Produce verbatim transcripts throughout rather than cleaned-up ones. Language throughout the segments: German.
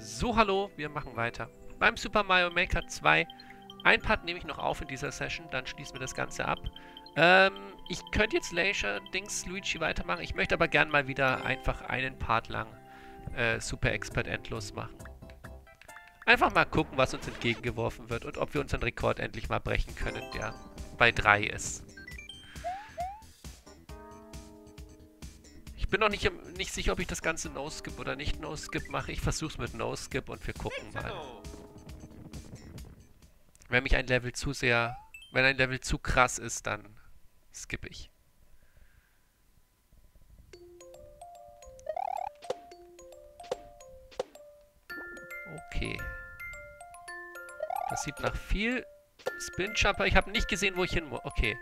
So, hallo, wir machen weiter. Beim Super Mario Maker zwei. Ein Part nehme ich noch auf in dieser Session, dann schließen wir das Ganze ab. Ähm, ich könnte jetzt Laser-Dings Luigi weitermachen. Ich möchte aber gern mal wieder einfach einen Part lang äh, Super Expert Endlos machen. Einfach mal gucken, was uns entgegengeworfen wird und ob wir unseren Rekord endlich mal brechen können, der bei drei ist. Ich bin noch nicht, nicht sicher, ob ich das Ganze No-Skip oder nicht No-Skip mache. Ich versuche es mit No-Skip und wir gucken mal. Wenn mich ein Level zu sehr... Wenn ein Level zu krass ist, dann skippe ich. Okay. Das sieht nach viel Spin-Jumper. Ich habe nicht gesehen, wo ich hin muss. Okay.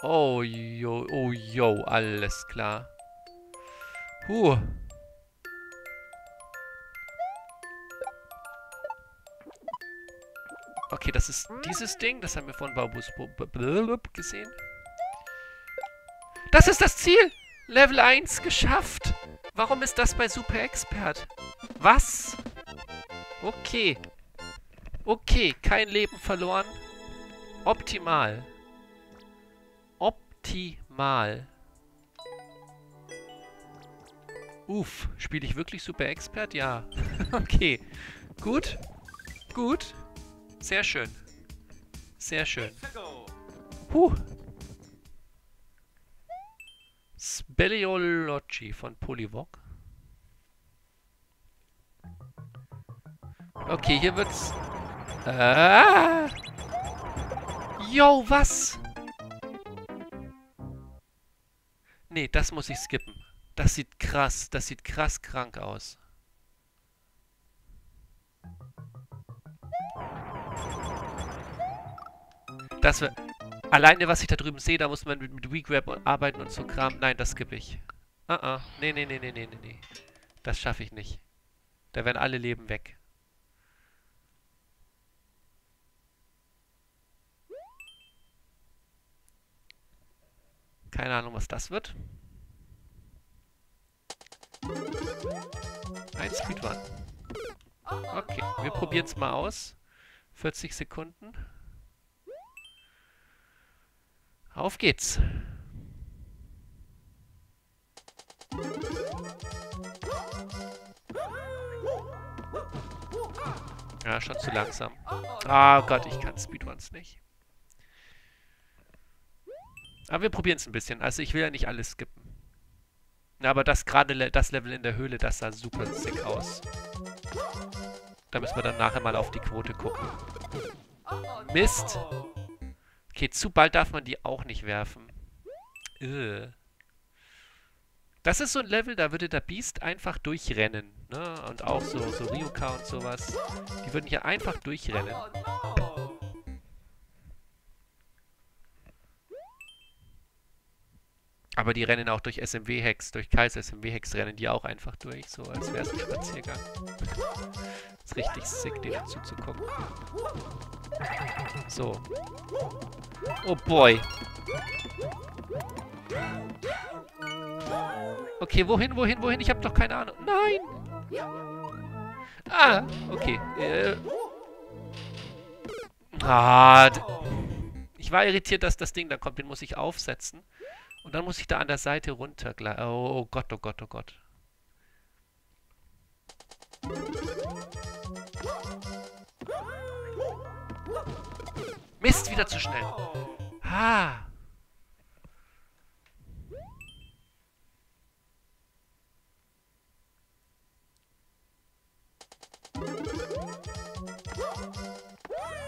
Oh, yo, oh, yo, alles klar. Huh. Okay, das ist dieses Ding. Das haben wir von Baubus gesehen. Das ist das Ziel! Level eins geschafft! Warum ist das bei Super Expert? Was? Okay. Okay, kein Leben verloren. Optimal. Optimal. Uff, spiele ich wirklich Super Expert? Ja. Okay. Gut. Gut. Sehr schön. Sehr schön. Huh. Speleology von Polywog. Okay, hier wird's... Ah! Yo, was? Nee, das muss ich skippen. Das sieht krass, das sieht krass krank aus. Das wir... Alleine, was ich da drüben sehe, da muss man mit, mit Weak Wrap arbeiten und so Kram. Nein, das skippe ich. Ah, uh-uh. Nee, nee, nee, nee, nee, nee. Das schaffe ich nicht. Da werden alle Leben weg. Keine Ahnung, was das wird. Ein Speedrun. Okay, wir probieren es mal aus. vierzig Sekunden. Auf geht's. Ja, schon zu langsam. Ah Gott, ich kann Speedruns nicht. Aber wir probieren es ein bisschen. Also ich will ja nicht alles skippen. Na, aber das gerade le- das Level in der Höhle, das sah super sick aus. Da müssen wir dann nachher mal auf die Quote gucken. Mist! Okay, zu bald darf man die auch nicht werfen. Ugh. Das ist so ein Level, da würde der Beast einfach durchrennen. Ne? Und auch so, so Ryuka und sowas. Die würden hier einfach durchrennen. Aber die rennen auch durch S M W-Hacks, durch Kaiser-S M W-Hacks rennen die auch einfach durch, so als wäre es ein Spaziergang. Ist richtig sick, denen zuzugucken. So. Oh boy. Okay, wohin, wohin, wohin? Ich habe doch keine Ahnung. Nein! Ah, okay. Äh. Ah. Ich war irritiert, dass das Ding da kommt. Den muss ich aufsetzen. Und dann muss ich da an der Seite runter. Oh, oh Gott, oh Gott, oh Gott. Mist, wieder zu schnell. Ha.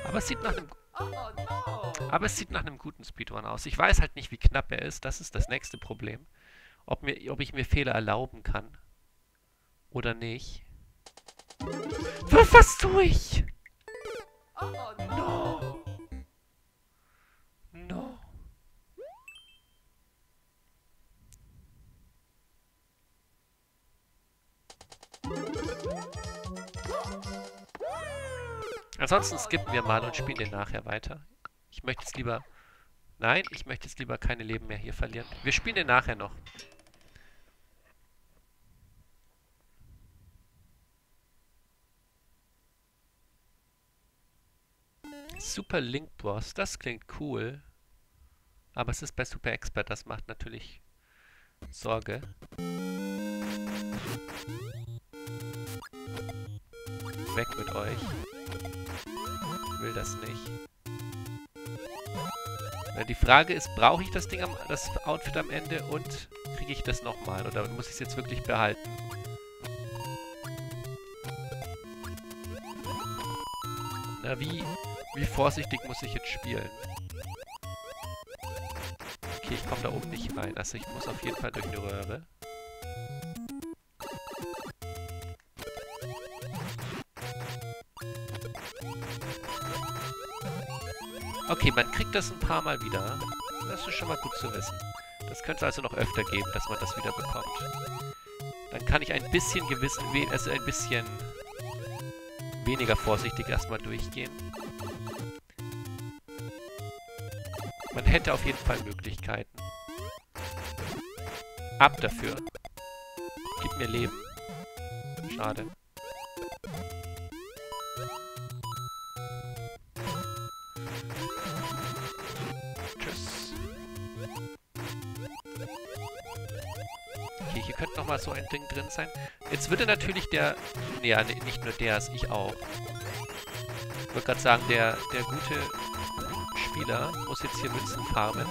Aber es sieht nach einem... Aber es sieht nach einem guten Speedrun aus. Ich weiß halt nicht, wie knapp er ist. Das ist das nächste Problem. Ob, mir, ob ich mir Fehler erlauben kann. Oder nicht. Was tue ich? No. No. Ansonsten skippen wir mal und spielen den nachher weiter. Ich möchte jetzt lieber... Nein, ich möchte jetzt lieber keine Leben mehr hier verlieren. Wir spielen den nachher noch. Super Link Boss, das klingt cool. Aber es ist bei Super Expert, das macht natürlich Sorge. Weg mit euch. Ich will das nicht. Na, die Frage ist, brauche ich das Ding, am, das Outfit am Ende und kriege ich das nochmal? Oder muss ich es jetzt wirklich behalten? Na, wie, wie vorsichtig muss ich jetzt spielen? Okay, ich komme da oben nicht rein. Also ich muss auf jeden Fall durch die Röhre. Okay, man kriegt das ein paar Mal wieder. Das ist schon mal gut zu wissen. Das könnte es also noch öfter geben, dass man das wieder bekommt. Dann kann ich ein bisschen gewissen, also ein bisschen weniger vorsichtig erstmal durchgehen. Man hätte auf jeden Fall Möglichkeiten. Ab dafür. Gib mir Leben. Schade. Könnte nochmal so ein Ding drin sein. Jetzt würde natürlich der... Nee, nee, nicht nur der, ist ich auch. Ich wollte gerade sagen, der, der gute Spieler muss jetzt hier Münzen farmen.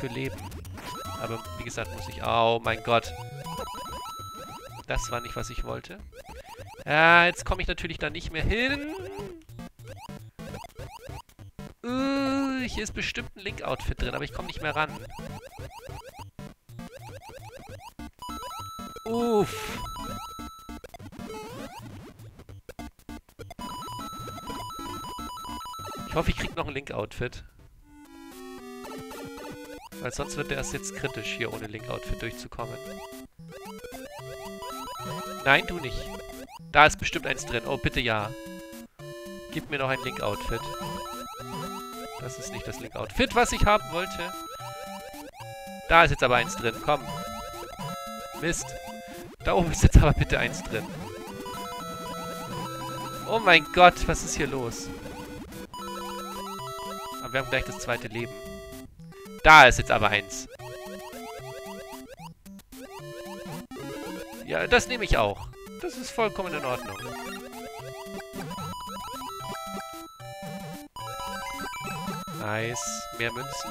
Für Leben. Aber wie gesagt, muss ich... Oh mein Gott. Das war nicht, was ich wollte. Ah, jetzt komme ich natürlich da nicht mehr hin. Uh, hier ist bestimmt ein Link-Outfit drin, aber ich komme nicht mehr ran. Uff. Ich hoffe, ich kriege noch ein Link-Outfit. Weil sonst wird der erst jetzt kritisch, hier ohne Link-Outfit durchzukommen. Nein, du nicht. Da ist bestimmt eins drin. Oh, bitte ja. Gib mir noch ein Link-Outfit. Das ist nicht das Link-Outfit, was ich haben wollte. Da ist jetzt aber eins drin. Komm. Mist. Da oben ist jetzt aber bitte eins drin. Oh mein Gott, was ist hier los? Aber wir haben gleich das zweite Leben. Da ist jetzt aber eins. Ja, das nehme ich auch. Das ist vollkommen in Ordnung. Nice. Mehr Münzen.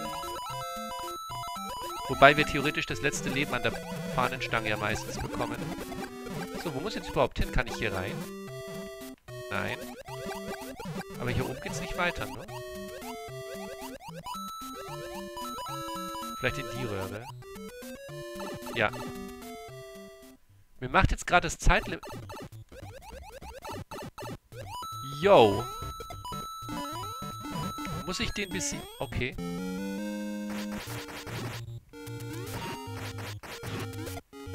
Wobei wir theoretisch das letzte Leben an der Fahnenstange ja meistens bekommen. So, wo muss ich jetzt überhaupt hin? Kann ich hier rein? Nein. Aber hier oben geht's nicht weiter, ne? Vielleicht in die Röhre. Ja. Mir macht jetzt gerade das Zeitlimit... Yo! Muss ich den bisschen... Okay.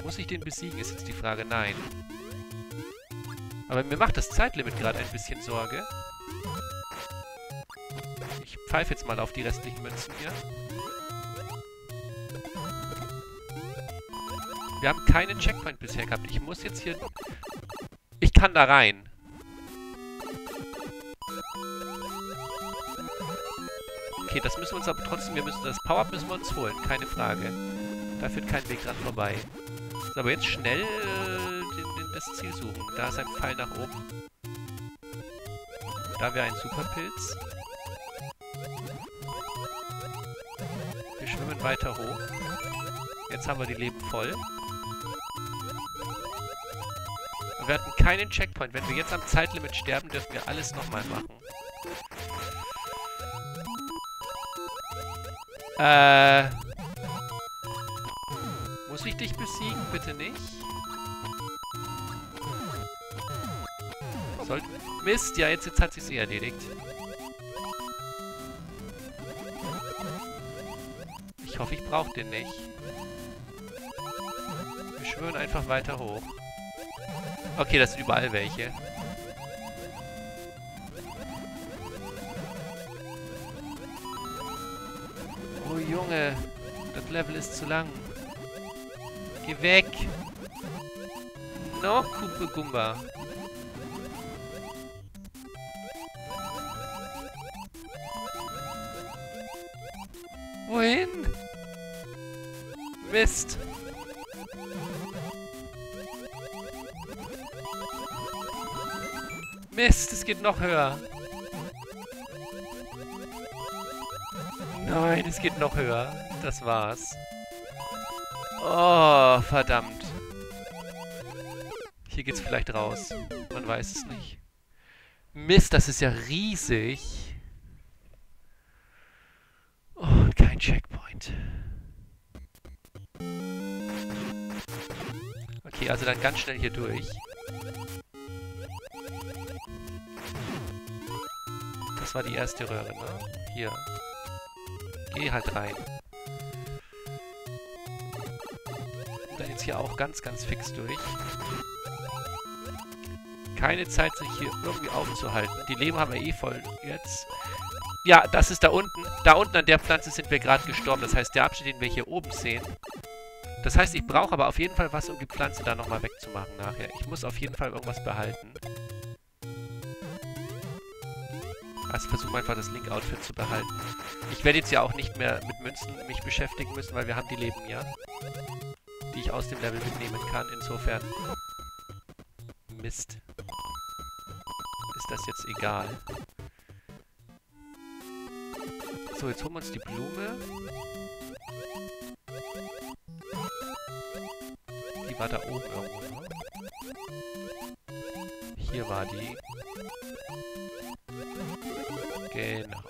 Muss ich den besiegen, ist jetzt die Frage. Nein. Aber mir macht das Zeitlimit gerade ein bisschen Sorge. Ich pfeife jetzt mal auf die restlichen Münzen hier. Wir haben keinen Checkpoint bisher gehabt. Ich muss jetzt hier... Ich kann da rein. Okay, das müssen wir uns aber trotzdem... Wir müssen das Power-Up müssen wir uns holen. Keine Frage. Da führt kein Weg dran vorbei. Aber jetzt schnell äh, den, den, das Ziel suchen. Da ist ein Pfeil nach oben. Da wäre ein Superpilz. Wir schwimmen weiter hoch. Jetzt haben wir die Leben voll. Und wir hatten keinen Checkpoint. Wenn wir jetzt am Zeitlimit sterben, dürfen wir alles nochmal machen. Äh... Muss ich dich besiegen? Bitte nicht. Sollten... Mist, ja, jetzt, jetzt hat sie es eh erledigt. Ich hoffe, ich brauche den nicht. Wir schwören einfach weiter hoch. Okay, das sind überall welche. Oh, Junge. Das Level ist zu lang. Geh weg! No, Kumpel Gumba. Wohin? Mist. Mist, es geht noch höher. Nein, es geht noch höher. Das war's. Oh, verdammt. Hier geht's vielleicht raus. Man weiß es nicht. Mist, das ist ja riesig. Oh, und kein Checkpoint. Okay, also dann ganz schnell hier durch. Das war die erste Röhre, ne? Hier. Geh halt rein. Und dann jetzt hier auch ganz, ganz fix durch. Keine Zeit, sich hier irgendwie aufzuhalten. Die Leben haben wir eh voll jetzt. Ja, das ist da unten. Da unten an der Pflanze sind wir gerade gestorben. Das heißt, der Abschnitt, den wir hier oben sehen. Das heißt, ich brauche aber auf jeden Fall was, um die Pflanze da nochmal wegzumachen nachher. Ich muss auf jeden Fall irgendwas behalten. Also versuche einfach das Link-Outfit zu behalten. Ich werde jetzt ja auch nicht mehr mit Münzen mich beschäftigen müssen, weil wir haben die Leben, ja? Die ich aus dem Level mitnehmen kann, insofern... Mist. Ist das jetzt egal? So, jetzt holen wir uns die Blume. Die war da oben irgendwo. Hier war die. Genau.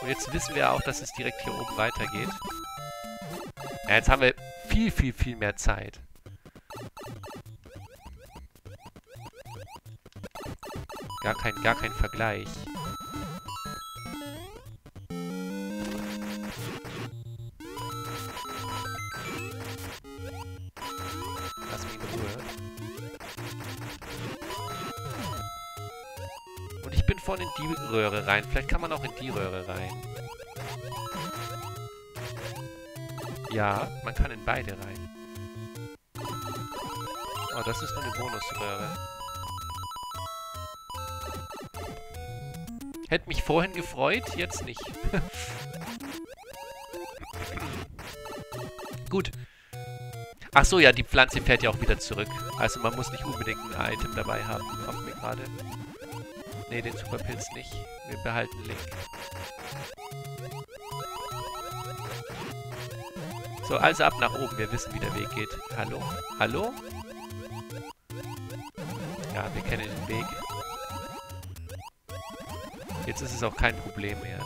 Und jetzt wissen wir auch, dass es direkt hier oben weitergeht. Ja, jetzt haben wir viel, viel, viel mehr Zeit. Gar kein, gar kein Vergleich. Lass mich in Ruhe. Und ich bin vorhin in die Röhre rein. Vielleicht kann man auch in die Röhre rein. Ja, man kann in beide rein. Oh, das ist nur eine Bonusröhre. Hätte mich vorhin gefreut, jetzt nicht. Gut. Ach so, ja, die Pflanze fährt ja auch wieder zurück. Also man muss nicht unbedingt ein Item dabei haben. Kommt mir gerade. Ne, den Superpilz nicht. Wir behalten Link. So, also ab nach oben. Wir wissen, wie der Weg geht. Hallo? Hallo? Ja, wir kennen den Weg. Jetzt ist es auch kein Problem mehr.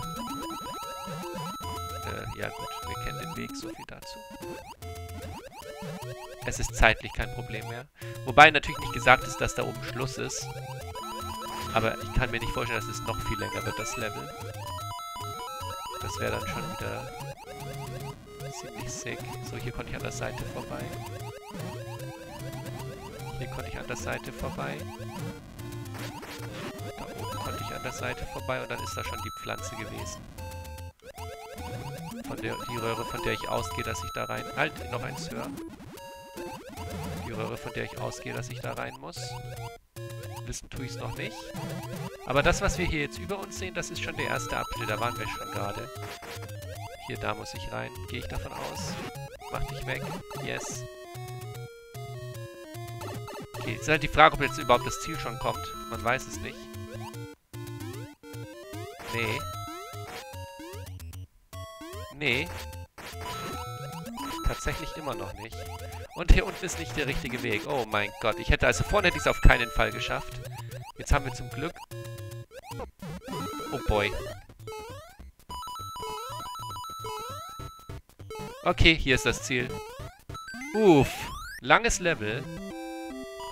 Äh, ja gut, wir kennen den Weg, so viel dazu. Es ist zeitlich kein Problem mehr. Wobei natürlich nicht gesagt ist, dass da oben Schluss ist. Aber ich kann mir nicht vorstellen, dass es noch viel länger wird, das Level. Das wäre dann schon wieder ziemlich sick. So, hier konnte ich an der Seite vorbei. Hier konnte ich an der Seite vorbei. Seite vorbei und dann ist da schon die Pflanze gewesen. Von der, die Röhre, von der ich ausgehe, dass ich da rein... Halt, noch eins höher. Die Röhre, von der ich ausgehe, dass ich da rein muss. Wissen tue ich es noch nicht. Aber das, was wir hier jetzt über uns sehen, das ist schon der erste Abschnitt. Da waren wir schon gerade. Hier, da muss ich rein. Gehe ich davon aus. Mach dich weg. Yes. Okay, jetzt ist halt die Frage, ob jetzt überhaupt das Ziel schon kommt. Man weiß es nicht. Nee. Nee. Tatsächlich immer noch nicht. Und hier unten ist nicht der richtige Weg. Oh mein Gott. Ich hätte also vorne hätte ich es auf keinen Fall geschafft. Jetzt haben wir zum Glück... Oh boy. Okay, hier ist das Ziel. Uff. Langes Level.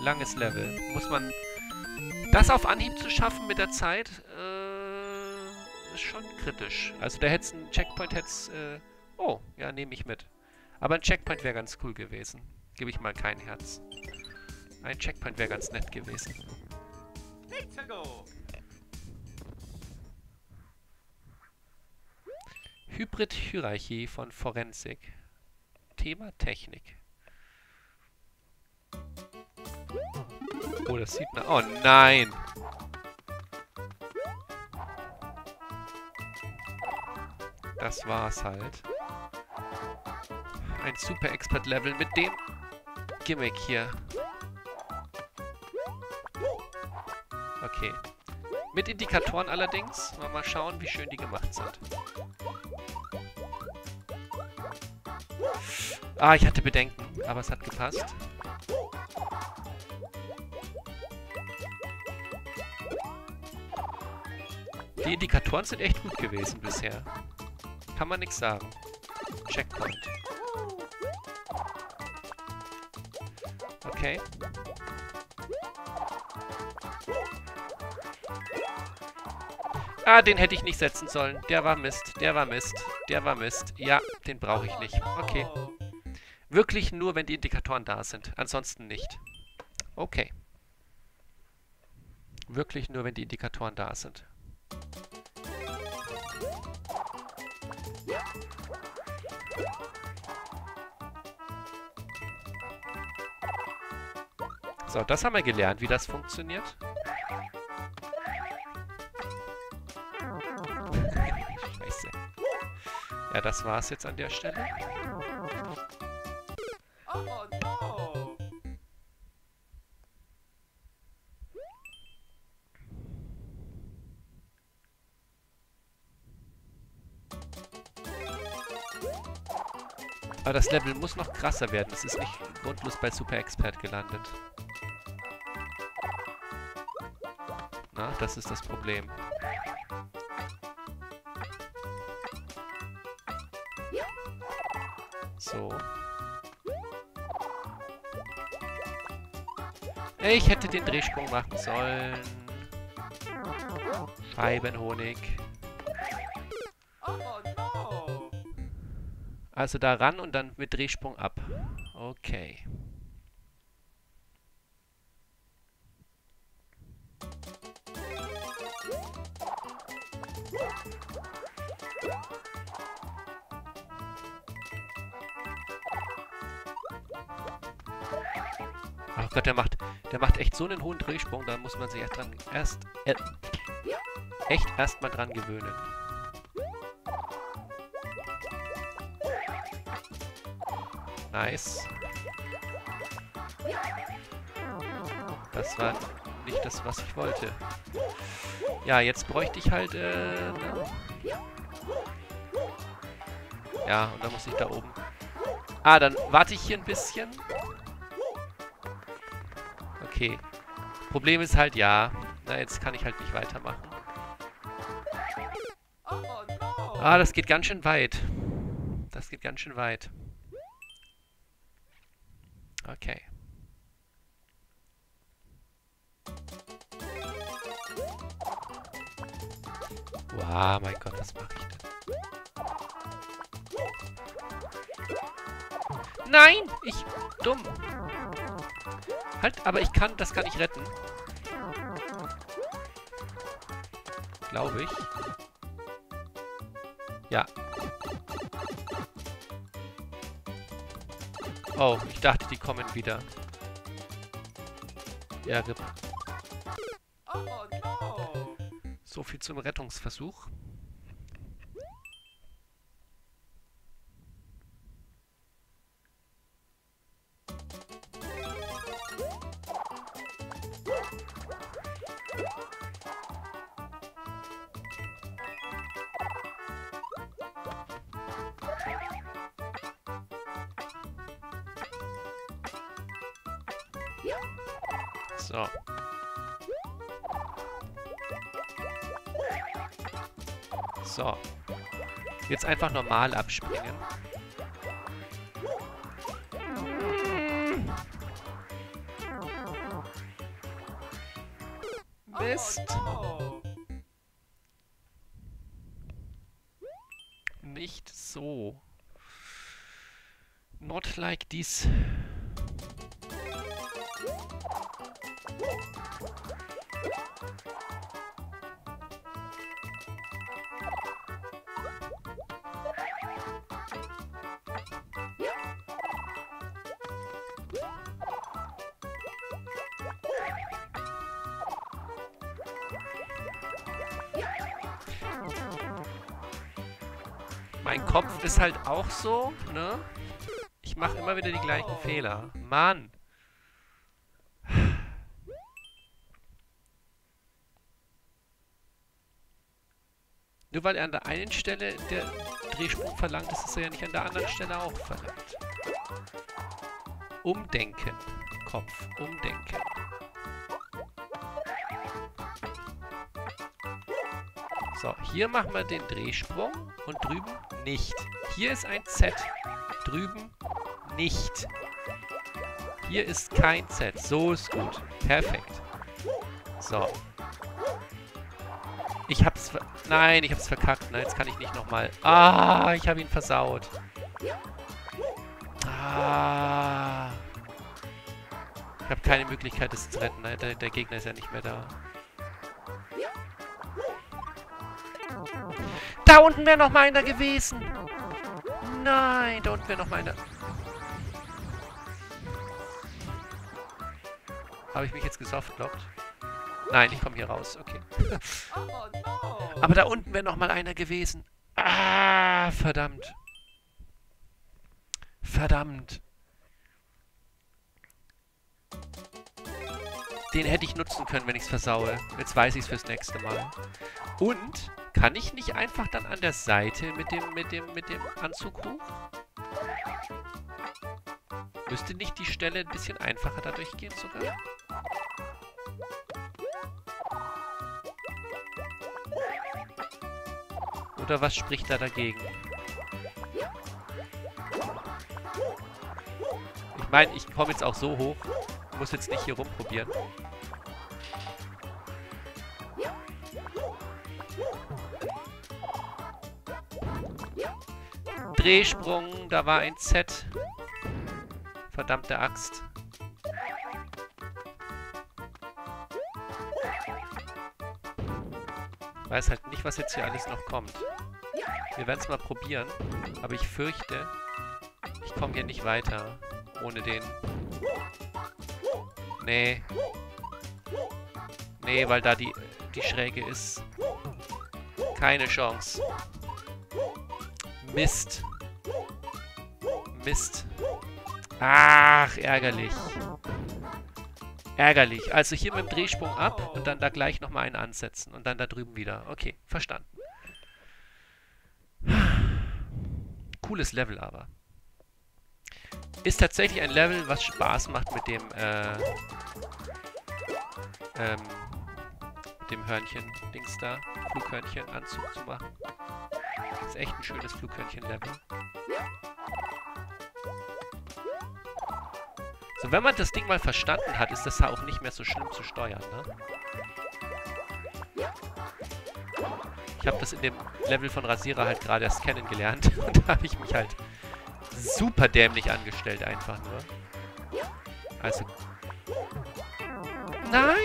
Langes Level. Muss man... Das auf Anhieb zu schaffen mit der Zeit... Ist schon kritisch. Also da hätte es einen Checkpoint, hätte es... Äh, oh, ja, nehme ich mit. Aber ein Checkpoint wäre ganz cool gewesen. Gebe ich mal kein Herz. Ein Checkpoint wäre ganz nett gewesen. Hybrid-Hierarchie von Forensik. Thema Technik. Oh, das sieht man... Oh nein! das war's halt. Ein Super Expert Level mit dem Gimmick hier. Okay. Mit Indikatoren allerdings. Mal, mal schauen, wie schön die gemacht sind. Ah, ich hatte Bedenken, aber es hat gepasst. Die Indikatoren sind echt gut gewesen bisher. Kann man nichts sagen. Checkpoint. Okay. Ah, den hätte ich nicht setzen sollen. Der war Mist, der war Mist, der war Mist. Ja, den brauche ich nicht. Okay. Wirklich nur, wenn die Indikatoren da sind. Ansonsten nicht. Okay. Wirklich nur, wenn die Indikatoren da sind. So, das haben wir gelernt, wie das funktioniert. Scheiße. Ja, das war's jetzt an der Stelle. Aber das Level muss noch krasser werden. Es ist nicht grundlos bei Super Expert gelandet. Na, das ist das Problem. So. Ich hätte den Drehsprung machen sollen. Scheibenhonig. Also da ran und dann mit Drehsprung ab. Okay. Ach Gott, der macht, der macht echt so einen hohen Drehsprung, da muss man sich erst dran, erst, äh, echt erstmal dran gewöhnen. Nice. Das war nicht das, was ich wollte. Ja, jetzt bräuchte ich halt... Äh, ja, und dann muss ich da oben... Ah, dann warte ich hier ein bisschen. Okay. Problem ist halt, ja. Na, jetzt kann ich halt nicht weitermachen. Ah, das geht ganz schön weit. Das geht ganz schön weit. Okay. Wow, mein Gott, was mache ich denn? Nein! Ich... Dumm! Halt, aber ich kann... Das kann ich retten. Glaube ich. Ja. Oh, ich dachte, die kommen wieder. Ja, RIP. So viel zum Rettungsversuch. So. So. Jetzt einfach normal abspringen. Mist. Nicht so. Not like this. Mein Kopf ist halt auch so, ne? Ich mache immer wieder die gleichen Fehler. Mann! Nur weil er an der einen Stelle der Drehsprung verlangt ist, ist er ja nicht an der anderen Stelle auch verlangt. Umdenken. Kopf. Umdenken. So, hier machen wir den Drehsprung und drüben nicht. Hier ist ein Z. Drüben nicht. Hier ist kein Z. So ist gut. Perfekt. So. Ich hab's ver... Nein, ich hab's verkackt. Nein, jetzt kann ich nicht nochmal... Ah, ich habe ihn versaut. Ah. Ich habe keine Möglichkeit, es zu retten. Nein, der, der Gegner ist ja nicht mehr da. Da unten wäre noch mal einer gewesen. Nein, da unten wäre noch mal einer. Habe ich mich jetzt gesoftblockt? Nein, ich komme hier raus. Okay. Aber da unten wäre noch mal einer gewesen. Ah, verdammt. Verdammt. Den hätte ich nutzen können, wenn ich es versaue. Jetzt weiß ich es fürs nächste Mal. Und kann ich nicht einfach dann an der Seite mit dem mit dem mit dem Anzug hoch? Müsste nicht die Stelle ein bisschen einfacher dadurch gehen sogar? Oder was spricht da dagegen? Ich meine, ich komme jetzt auch so hoch. Muss jetzt nicht hier rumprobieren. Drehsprung, da war ein Z. Verdammte Axt. Ich weiß halt nicht, was jetzt hier alles noch kommt. Wir werden es mal probieren, aber ich fürchte, ich komme hier nicht weiter ohne den... Nee. Nee, weil da die, die Schräge ist. Keine Chance. Mist. Mist. Ach, ärgerlich. Ärgerlich. Also hier mit dem Drehsprung ab und dann da gleich nochmal einen ansetzen. Und dann da drüben wieder. Okay, verstanden. Cooles Level aber. Ist tatsächlich ein Level, was Spaß macht mit dem, äh, ähm, mit dem Hörnchen-Dings da, Flughörnchen-Anzug zu machen. Ist echt ein schönes Flughörnchen-Level. So, wenn man das Ding mal verstanden hat, ist das auch nicht mehr so schlimm zu steuern, ne? Ich habe das in dem Level von Rasiera halt gerade erst kennengelernt und da habe ich mich halt... super dämlich angestellt einfach nur. Also... Nein!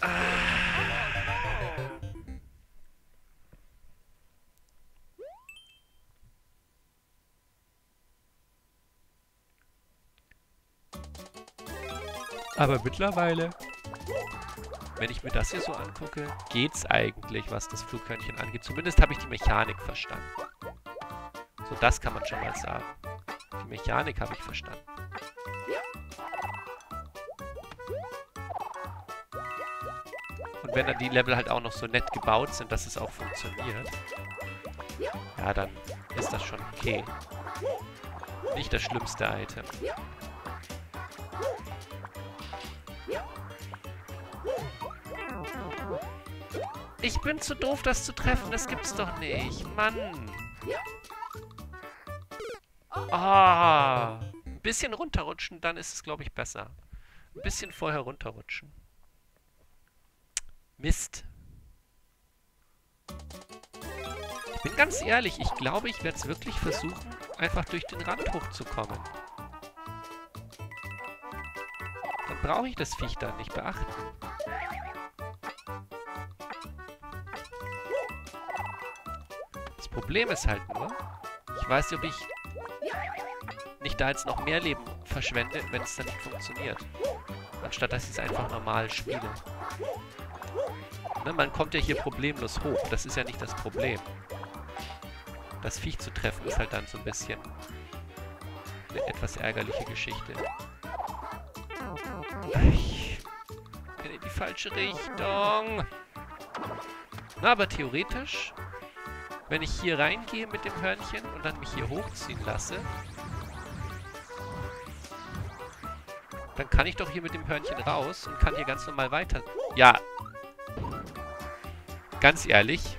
Ah. Aber mittlerweile... Wenn ich mir das hier so angucke, geht's eigentlich, was das Flughörnchen angeht. Zumindest habe ich die Mechanik verstanden. So, das kann man schon mal sagen. Die Mechanik habe ich verstanden. Und wenn dann die Level halt auch noch so nett gebaut sind, dass es auch funktioniert, ja, dann ist das schon okay. Nicht das schlimmste Item. Ich bin zu doof, das zu treffen. Das gibt's doch nicht. Mann. Ah. Ein bisschen runterrutschen, dann ist es, glaube ich, besser. Ein bisschen vorher runterrutschen. Mist. Ich bin ganz ehrlich, ich glaube, ich werde es wirklich versuchen, einfach durch den Rand hochzukommen. Dann brauche ich das Viech dann nicht beachten. Problem ist halt nur, ich weiß nicht, ob ich nicht da jetzt noch mehr Leben verschwende, wenn es dann nicht funktioniert. Anstatt dass ich es einfach normal spiele. Ne, man kommt ja hier problemlos hoch. Das ist ja nicht das Problem. Das Viech zu treffen ist halt dann so ein bisschen eine etwas ärgerliche Geschichte. Ich bin in die falsche Richtung. Na, aber theoretisch, wenn ich hier reingehe mit dem Hörnchen und dann mich hier hochziehen lasse, dann kann ich doch hier mit dem Hörnchen raus und kann hier ganz normal weiter... Ja. Ganz ehrlich.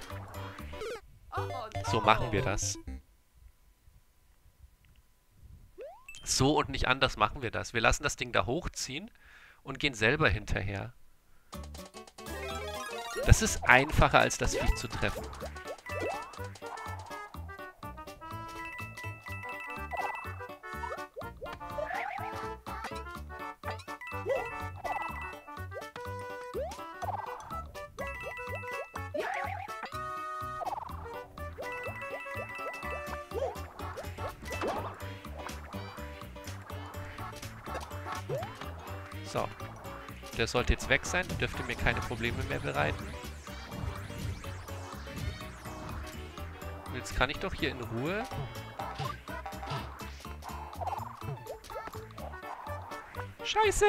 So machen wir das. So und nicht anders machen wir das. Wir lassen das Ding da hochziehen und gehen selber hinterher. Das ist einfacher, als das Viech zu treffen. So, der sollte jetzt weg sein, dürfte mir keine Probleme mehr bereiten. Jetzt kann ich doch hier in Ruhe... Scheiße!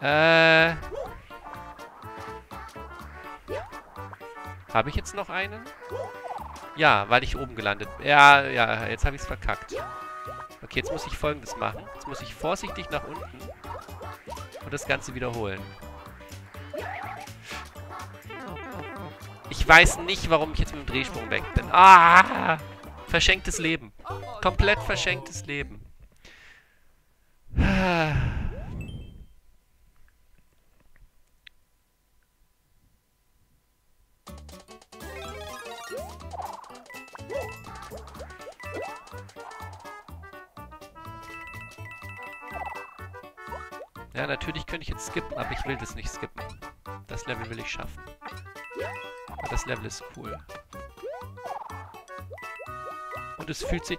Äh... Habe ich jetzt noch einen? Ja, weil ich oben gelandet bin. Ja, ja, jetzt habe ich es verkackt. Okay, jetzt muss ich Folgendes machen. Jetzt muss ich vorsichtig nach unten und das Ganze wiederholen. Ich weiß nicht, warum ich jetzt mit dem Drehsprung weg bin. Ah! Verschenktes Leben. Komplett verschenktes Leben. Ja, natürlich könnte ich jetzt skippen, aber ich will das nicht skippen. Das Level will ich schaffen. Aber das Level ist cool. Und es fühlt sich...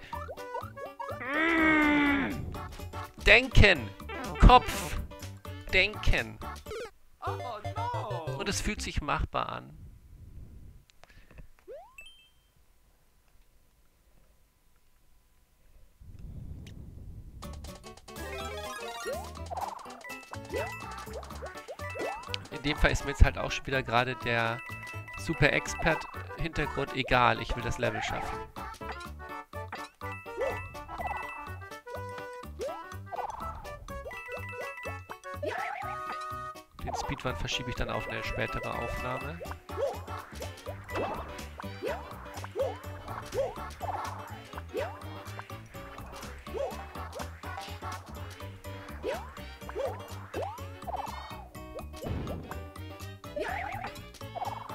Denken! Kopf! Denken! Und es fühlt sich machbar an. In dem Fall ist mir jetzt halt auch schon wieder gerade der Super Expert Hintergrund egal. Ich will das Level schaffen. Den Speedrun verschiebe ich dann auf eine spätere Aufnahme.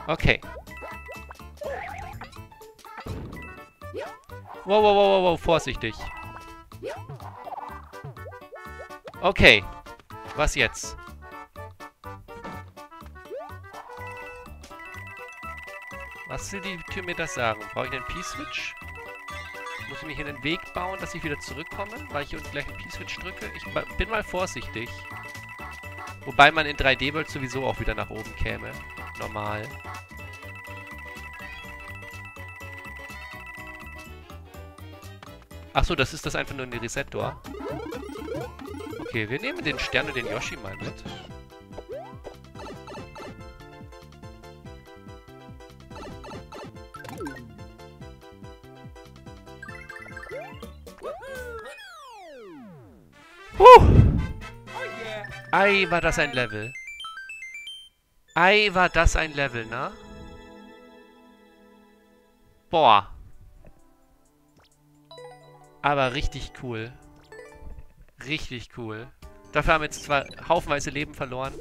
Okay. Wow, wow, wow, wow, vorsichtig. Okay. Was jetzt? Was will die Tür mir das sagen? Brauche ich einen P-Switch? Muss ich mir hier einen Weg bauen, dass ich wieder zurückkomme? Weil ich hier unten gleich einen P-Switch drücke? Ich bin mal vorsichtig. Wobei man in drei D-World sowieso auch wieder nach oben käme. Normal. Achso, das ist das einfach nur eine Reset-Door. Okay, wir nehmen den Stern und den Yoshi mal mit. Huh! Ei, war das ein Level. Ei, war das ein Level, ne? Boah. Aber richtig cool. Richtig cool. Dafür haben wir jetzt zwar haufenweise Leben verloren,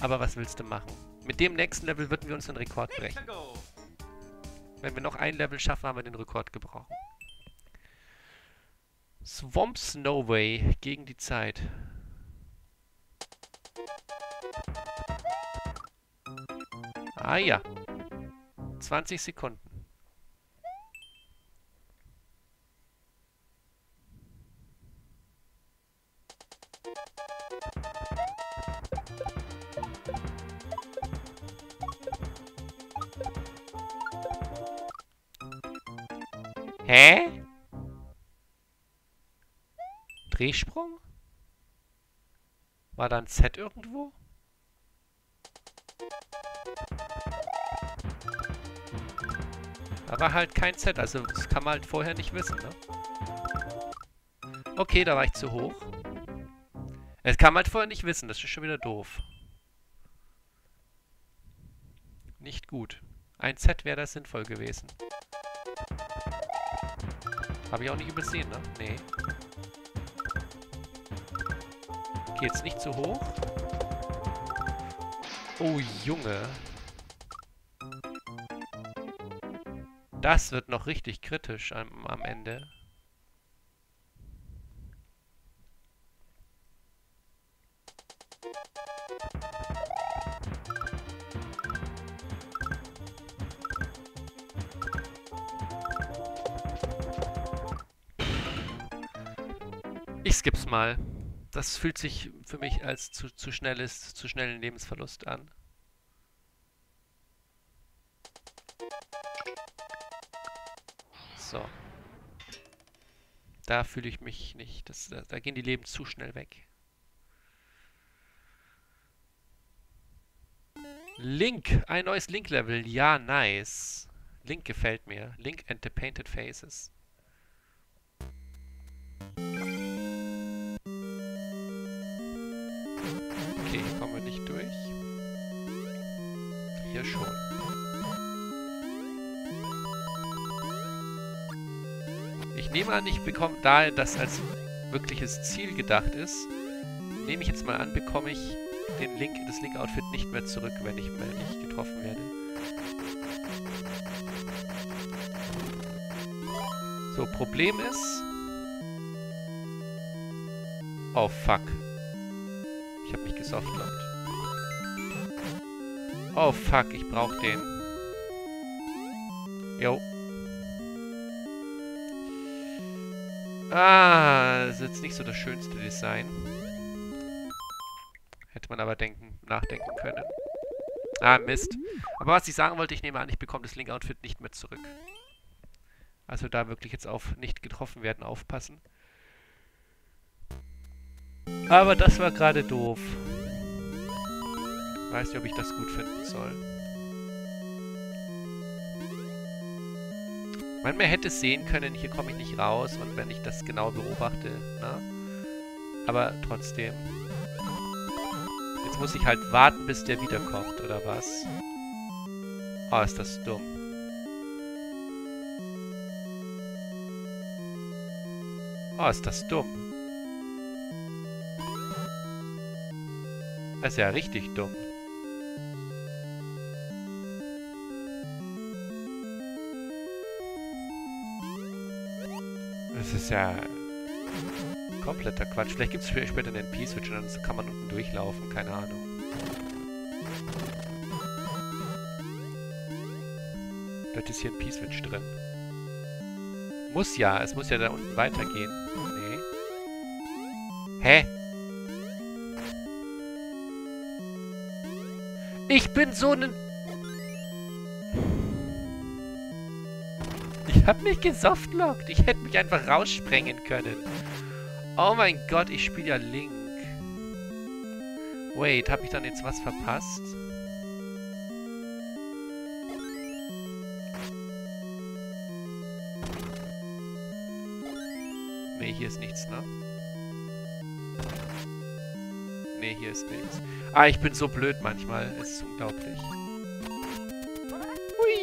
aber was willst du machen? Mit dem nächsten Level würden wir uns den Rekord brechen. Wenn wir noch ein Level schaffen, haben wir den Rekord gebrochen. Swamp Snowway gegen die Zeit. Ah ja. zwanzig Sekunden. Hä? Drehsprung? War da ein Z irgendwo? Da war halt kein Z, also das kann man halt vorher nicht wissen, ne? Okay, da war ich zu hoch. Das kann man halt vorher nicht wissen, das ist schon wieder doof. Nicht gut. Ein Z wäre das sinnvoll gewesen. Habe ich auch nicht übersehen, ne? Nee. Okay, jetzt nicht zu hoch. Oh, Junge. Das wird noch richtig kritisch am, am Ende. Ich skipp's mal. Das fühlt sich für mich als zu, zu schnelles, zu schnellen Lebensverlust an. So. Da fühle ich mich nicht. Das, da, da gehen die Leben zu schnell weg. Link! Ein neues Link-Level. Ja, nice. Link gefällt mir. Link and the Painted Faces. Okay, ich komme nicht durch. Hier schon. Ich nehme an, ich bekomme, da das als wirkliches Ziel gedacht ist, nehme ich jetzt mal an, bekomme ich den Link, das Link-Outfit nicht mehr zurück, wenn ich mal nicht getroffen werde. So, Problem ist... Oh, fuck. Ich hab mich gesoftlockt. Oh fuck, ich brauch den. Jo. Ah, das ist jetzt nicht so das schönste Design. Hätte man aber denken, nachdenken können. Ah, Mist. Aber was ich sagen wollte, ich nehme an, ich bekomme das Link-Outfit nicht mehr zurück. Also da wirklich jetzt auf nicht getroffen werden aufpassen. Aber das war gerade doof. Weiß nicht, ob ich das gut finden soll. Man, man hätte es sehen können, hier komme ich nicht raus und wenn ich das genau beobachte, na? Aber trotzdem. Jetzt muss ich halt warten, bis der wiederkommt, oder was? Oh, ist das dumm. Oh, ist das dumm. Das ist ja richtig dumm. Das ist ja kompletter Quatsch. Vielleicht gibt es später einen P-Switch und dann kann man unten durchlaufen. Keine Ahnung. Vielleicht ist hier ein P-Switch drin. Muss ja. Es muss ja da unten weitergehen. Nee. Hä? Ich bin so ein... Ich hab mich gesoftlockt. Ich hätte mich einfach raussprengen können. Oh mein Gott, ich spiele ja Link. Wait, hab ich dann jetzt was verpasst? Nee, hier ist nichts, ne? Nee, hier ist nichts. Ah, ich bin so blöd manchmal. Es ist unglaublich. Hui!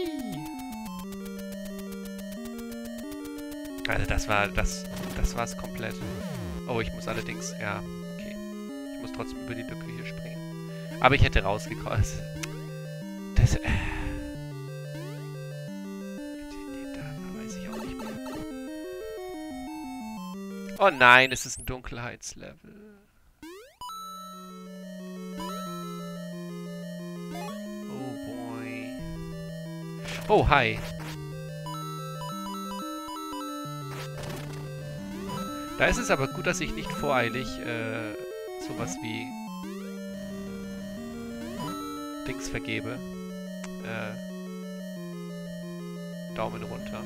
Also das war... Das, das war's komplett. Oh, ich muss allerdings... Ja, okay. Ich muss trotzdem über die Lücke hier springen. Aber ich hätte rausgekommen. Das... Äh. Da weiß ich auch nicht mehr. Oh nein, es ist ein Dunkelheitslevel. Oh, hi. Da ist es aber gut, dass ich nicht voreilig äh, sowas wie Dings vergebe. Äh, Daumen runter.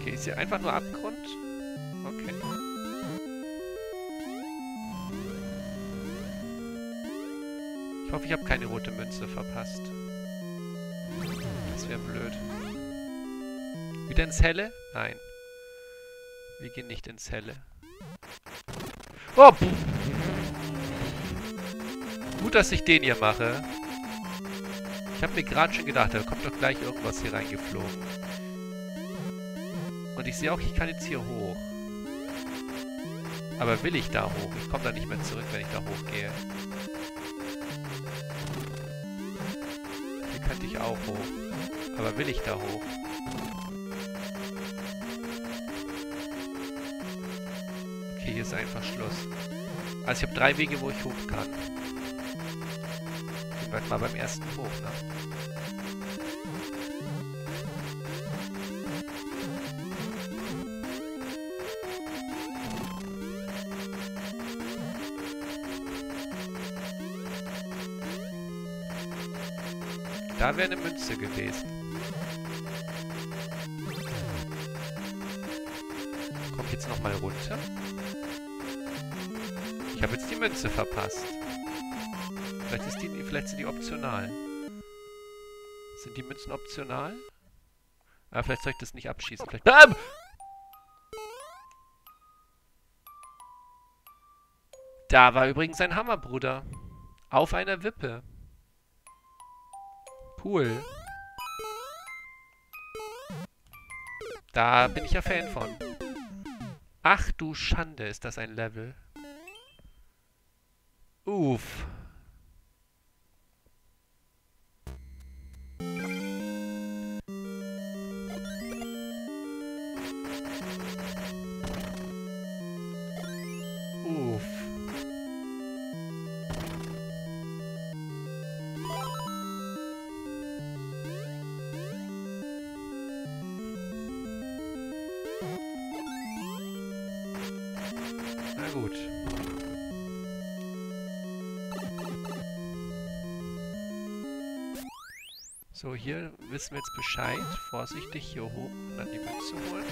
Okay, ist hier einfach nur Abgrund? Okay. Ich hoffe, ich habe keine rote Münze verpasst. Das wäre blöd. Wieder ins Helle? Nein. Wir gehen nicht ins Helle. Oh! Gut, dass ich den hier mache. Ich habe mir gerade schon gedacht, da kommt doch gleich irgendwas hier reingeflogen. Und ich sehe auch, ich kann jetzt hier hoch. Aber will ich da hoch? Ich komme da nicht mehr zurück, wenn ich da hochgehe. Hier könnte ich auch hoch. Aber will ich da hoch? Okay, hier ist einfach Schluss. Also ich habe drei Wege, wo ich hoch kann. Ich bleib mal beim ersten hoch, ne? Da wäre eine Münze gewesen. Komm jetzt nochmal runter. Ich habe jetzt die Münze verpasst. Vielleicht, ist die, vielleicht sind die optional. Sind die Münzen optional? Ah, vielleicht soll ich das nicht abschießen. Vielleicht... Ah! Da war übrigens ein Hammerbruder. Auf einer Wippe. Cool. Da bin ich ja Fan von. Ach du Schande, ist das ein Level. Uff. So, hier wissen wir jetzt Bescheid. Vorsichtig hier hoch und dann die Münze holen.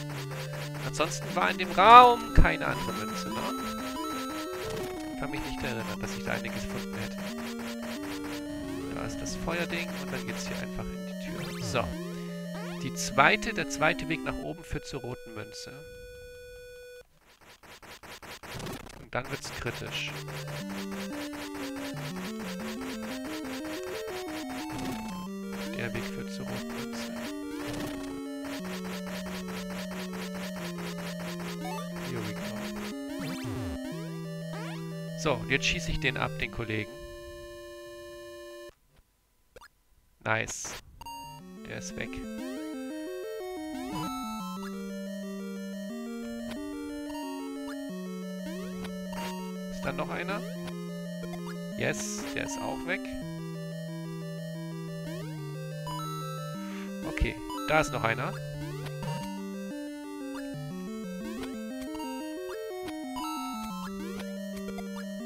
Ansonsten war in dem Raum keine andere Münze, ne? Kann mich nicht erinnern, dass ich da eine gefunden hätte. Da ist das Feuerding und dann geht's hier einfach in die Tür. So. Die zweite, der zweite Weg nach oben führt zur roten Münze. Und dann wird's kritisch. Der Weg führt zur roten Münze. Here we go. So, und jetzt schieße ich den ab, den Kollegen. Nice. Der ist weg. Ist dann noch einer? Yes, der ist auch weg. Okay, da ist noch einer.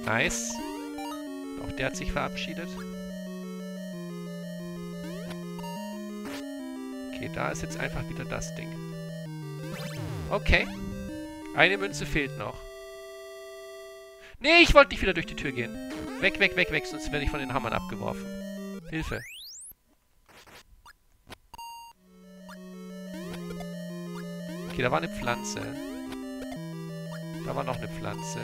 Nice. Auch der hat sich verabschiedet. Okay, da ist jetzt einfach wieder das Ding. Okay. Eine Münze fehlt noch. Nee, ich wollte nicht wieder durch die Tür gehen. Weg, weg, weg, weg, sonst werde ich von den Hammern abgeworfen. Hilfe. Okay, da war eine Pflanze. Da war noch eine Pflanze.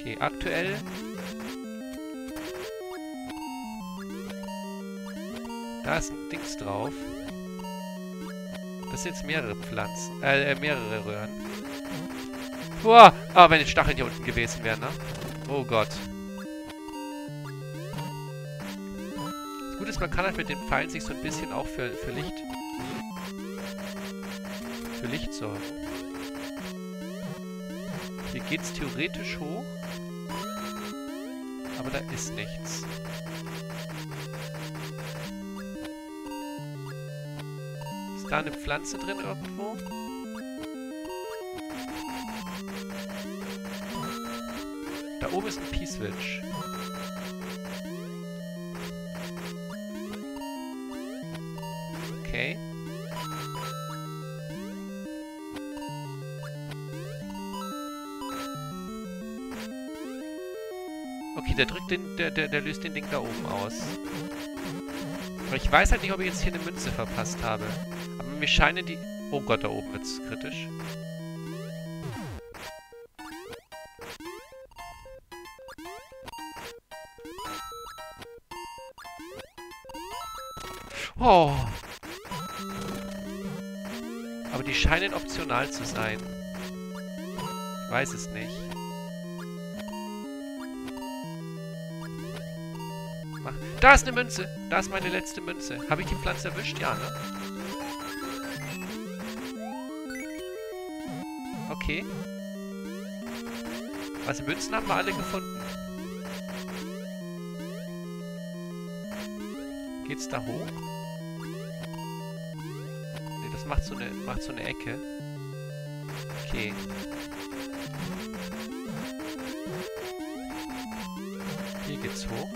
Okay, aktuell... Da ist ein Dings drauf. Das sind jetzt mehrere Pflanzen. Äh, mehrere Röhren. Boah! Ah, wenn die Stacheln hier unten gewesen wären, ne? Oh Gott. Gut ist, man kann halt mit den Pfeilen sich so ein bisschen auch für, für Licht... Für Licht sorgen. Hier geht's theoretisch hoch. Aber da ist nichts. Ist da eine Pflanze drin irgendwo? Da Baubus und P-Switch. Okay. Okay, der drückt den, der, der, der löst den Ding da oben aus. Aber ich weiß halt nicht, ob ich jetzt hier eine Münze verpasst habe. Aber mir scheinen die... Oh Gott, da oben wird's kritisch. Oh. Aber die scheinen optional zu sein. Ich weiß es nicht. Mach. Da ist eine Münze! Da ist meine letzte Münze. Habe ich die Pflanze erwischt? Ja, ne? Okay. Also Münzen haben wir alle gefunden. Geht's da hoch? Ne, das macht so eine, macht so eine Ecke. Okay. Hier geht's hoch.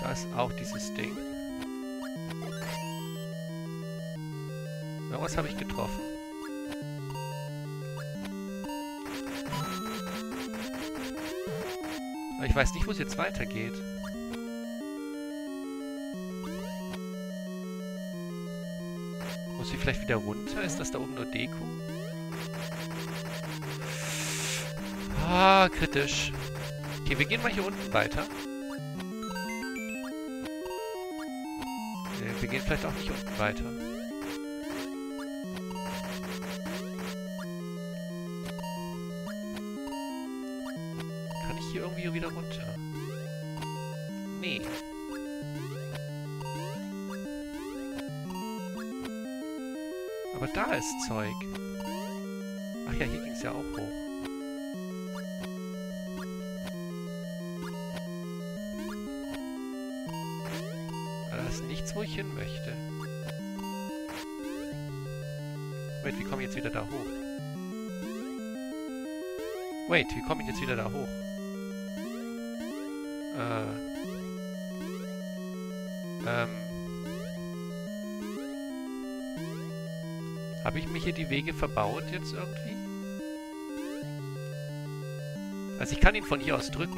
Da ist auch dieses Ding. Was habe ich getroffen? Aber ich weiß nicht, wo es jetzt weitergeht. Muss ich vielleicht wieder runter? Ist das da oben nur Deko? Ah, kritisch. Okay, wir gehen mal hier unten weiter. Wir gehen vielleicht auch nicht unten weiter. Wieder runter. Nee. Aber da ist Zeug. Ach ja, hier ging es ja auch hoch. Aber da ist nichts, wo ich hin möchte. Wait, wir kommen jetzt wieder da hoch. Wait, wir kommen jetzt wieder da hoch. Äh. Ähm. Habe ich mir hier die Wege verbaut jetzt irgendwie? Also ich kann ihn von hier aus drücken.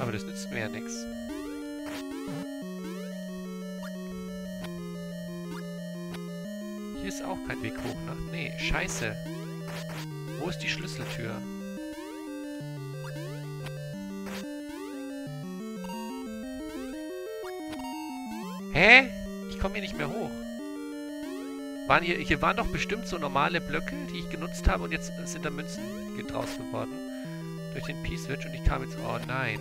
Aber das nützt mir ja nichts. Ist auch kein Weg hoch, ne? Nee, scheiße. Wo ist die Schlüsseltür? Hä? Ich komme hier nicht mehr hoch. Waren hier, hier waren doch bestimmt so normale Blöcke, die ich genutzt habe und jetzt sind da Münzen draus geworden. Durch den P-Switch und ich kam jetzt... Oh nein.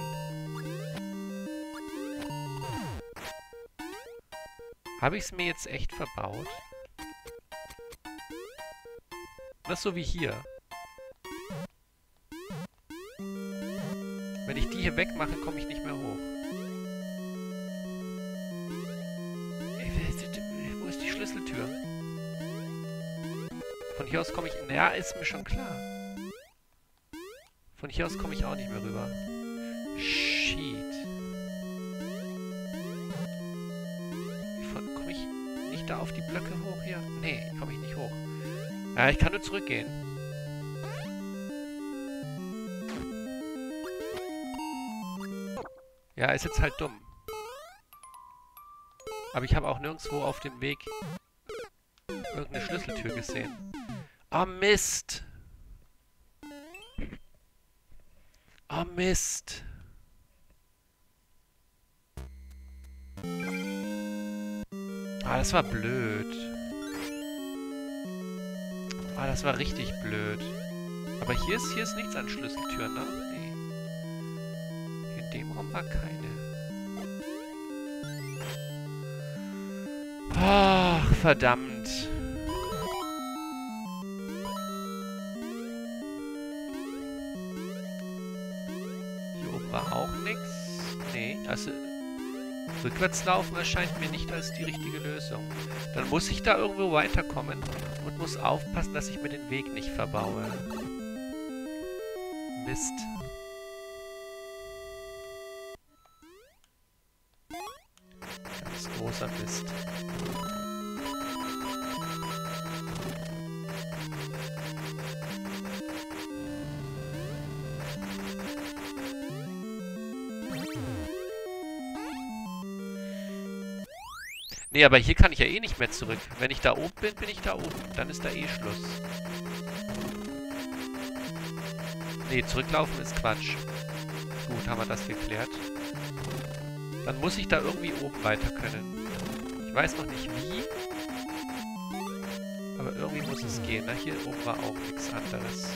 Habe ich es mir jetzt echt verbaut? Das so wie hier. Wenn ich die hier wegmache, komme ich nicht mehr hoch. Ey, wo ist die Schlüsseltür? Von hier aus komme ich... Naja, ist mir schon klar. Von hier aus komme ich auch nicht mehr rüber. Shit. Von... Komme ich nicht da auf die Blöcke hoch hier? Nee, komme ich nicht hoch. Ja, ich kann nur zurückgehen. Ja, ist jetzt halt dumm. Aber ich habe auch nirgendwo auf dem Weg irgendeine Schlüsseltür gesehen. Oh Mist! Oh Mist! Ah, das war blöd. Ah, das war richtig blöd. Aber hier ist, hier ist nichts an Schlüsseltüren, ne? Nee. In dem Raum war keine. Ach, verdammt. War auch nichts. Nee, also Rückwärtslaufen erscheint mir nicht als die richtige Lösung. Dann muss ich da irgendwo weiterkommen und muss aufpassen, dass ich mir den Weg nicht verbaue. Mist. Ganz großer Mist. Nee, aber hier kann ich ja eh nicht mehr zurück. Wenn ich da oben bin, bin ich da oben. Dann ist da eh Schluss. Nee, zurücklaufen ist Quatsch. Gut, haben wir das geklärt. Dann muss ich da irgendwie oben weiter können. Ich weiß noch nicht wie. Aber irgendwie muss es gehen. Na, hier oben war auch nichts anderes.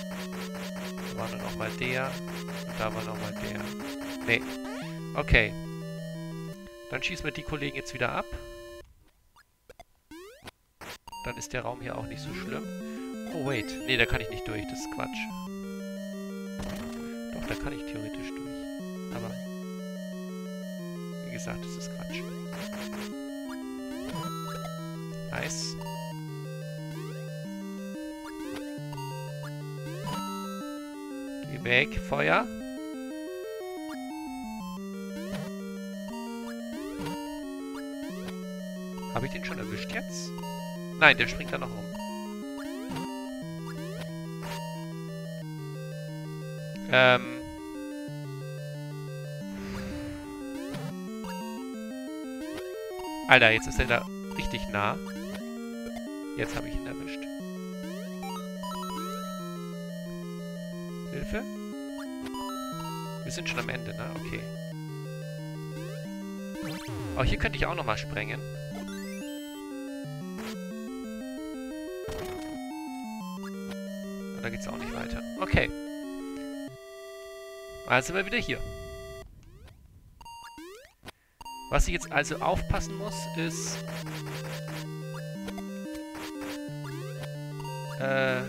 Da war dann nochmal der. Und da war nochmal der. Nee. Okay. Dann schießen wir die Kollegen jetzt wieder ab. Dann ist der Raum hier auch nicht so schlimm. Oh, wait. Nee, da kann ich nicht durch. Das ist Quatsch. Doch, da kann ich theoretisch durch. Aber, wie gesagt, das ist Quatsch. Nice. Geh weg, Feuer. Habe ich den schon erwischt jetzt? Nein, der springt da noch rum. Ähm. Alter, jetzt ist er da richtig nah. Jetzt habe ich ihn erwischt. Hilfe? Wir sind schon am Ende, ne? Okay. Oh, hier könnte ich auch nochmal sprengen. Da geht's auch nicht weiter. Okay. Also sind wir wieder hier. Was ich jetzt also aufpassen muss, ist... Äh...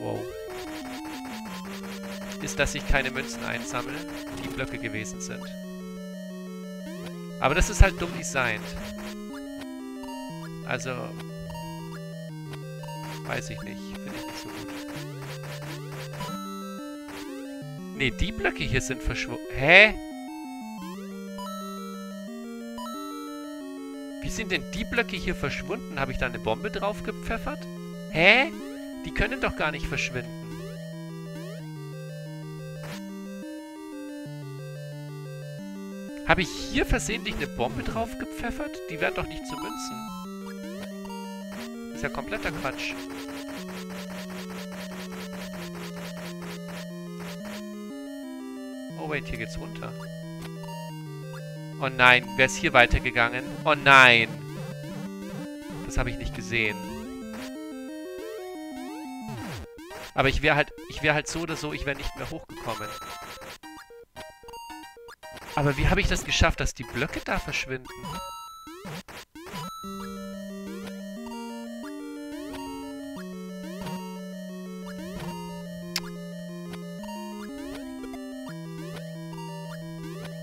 Wow. Ist, dass ich keine Münzen einsammle, die Blöcke gewesen sind. Aber das ist halt dumm designt. Also... Weiß ich nicht. Finde ich nicht so gut. Ne, die Blöcke hier sind verschwunden. Hä? Wie sind denn die Blöcke hier verschwunden? Habe ich da eine Bombe drauf gepfeffert? Hä? Die können doch gar nicht verschwinden. Habe ich hier versehentlich eine Bombe drauf gepfeffert? Die werden doch nicht zu Münzen. Das ist ja kompletter Quatsch. Oh, wait, hier geht's runter. Oh nein, wäre es hier weitergegangen? Oh nein! Das habe ich nicht gesehen. Aber ich wäre halt, ich wäre halt so oder so, ich wäre nicht mehr hochgekommen. Aber wie habe ich das geschafft, dass die Blöcke da verschwinden?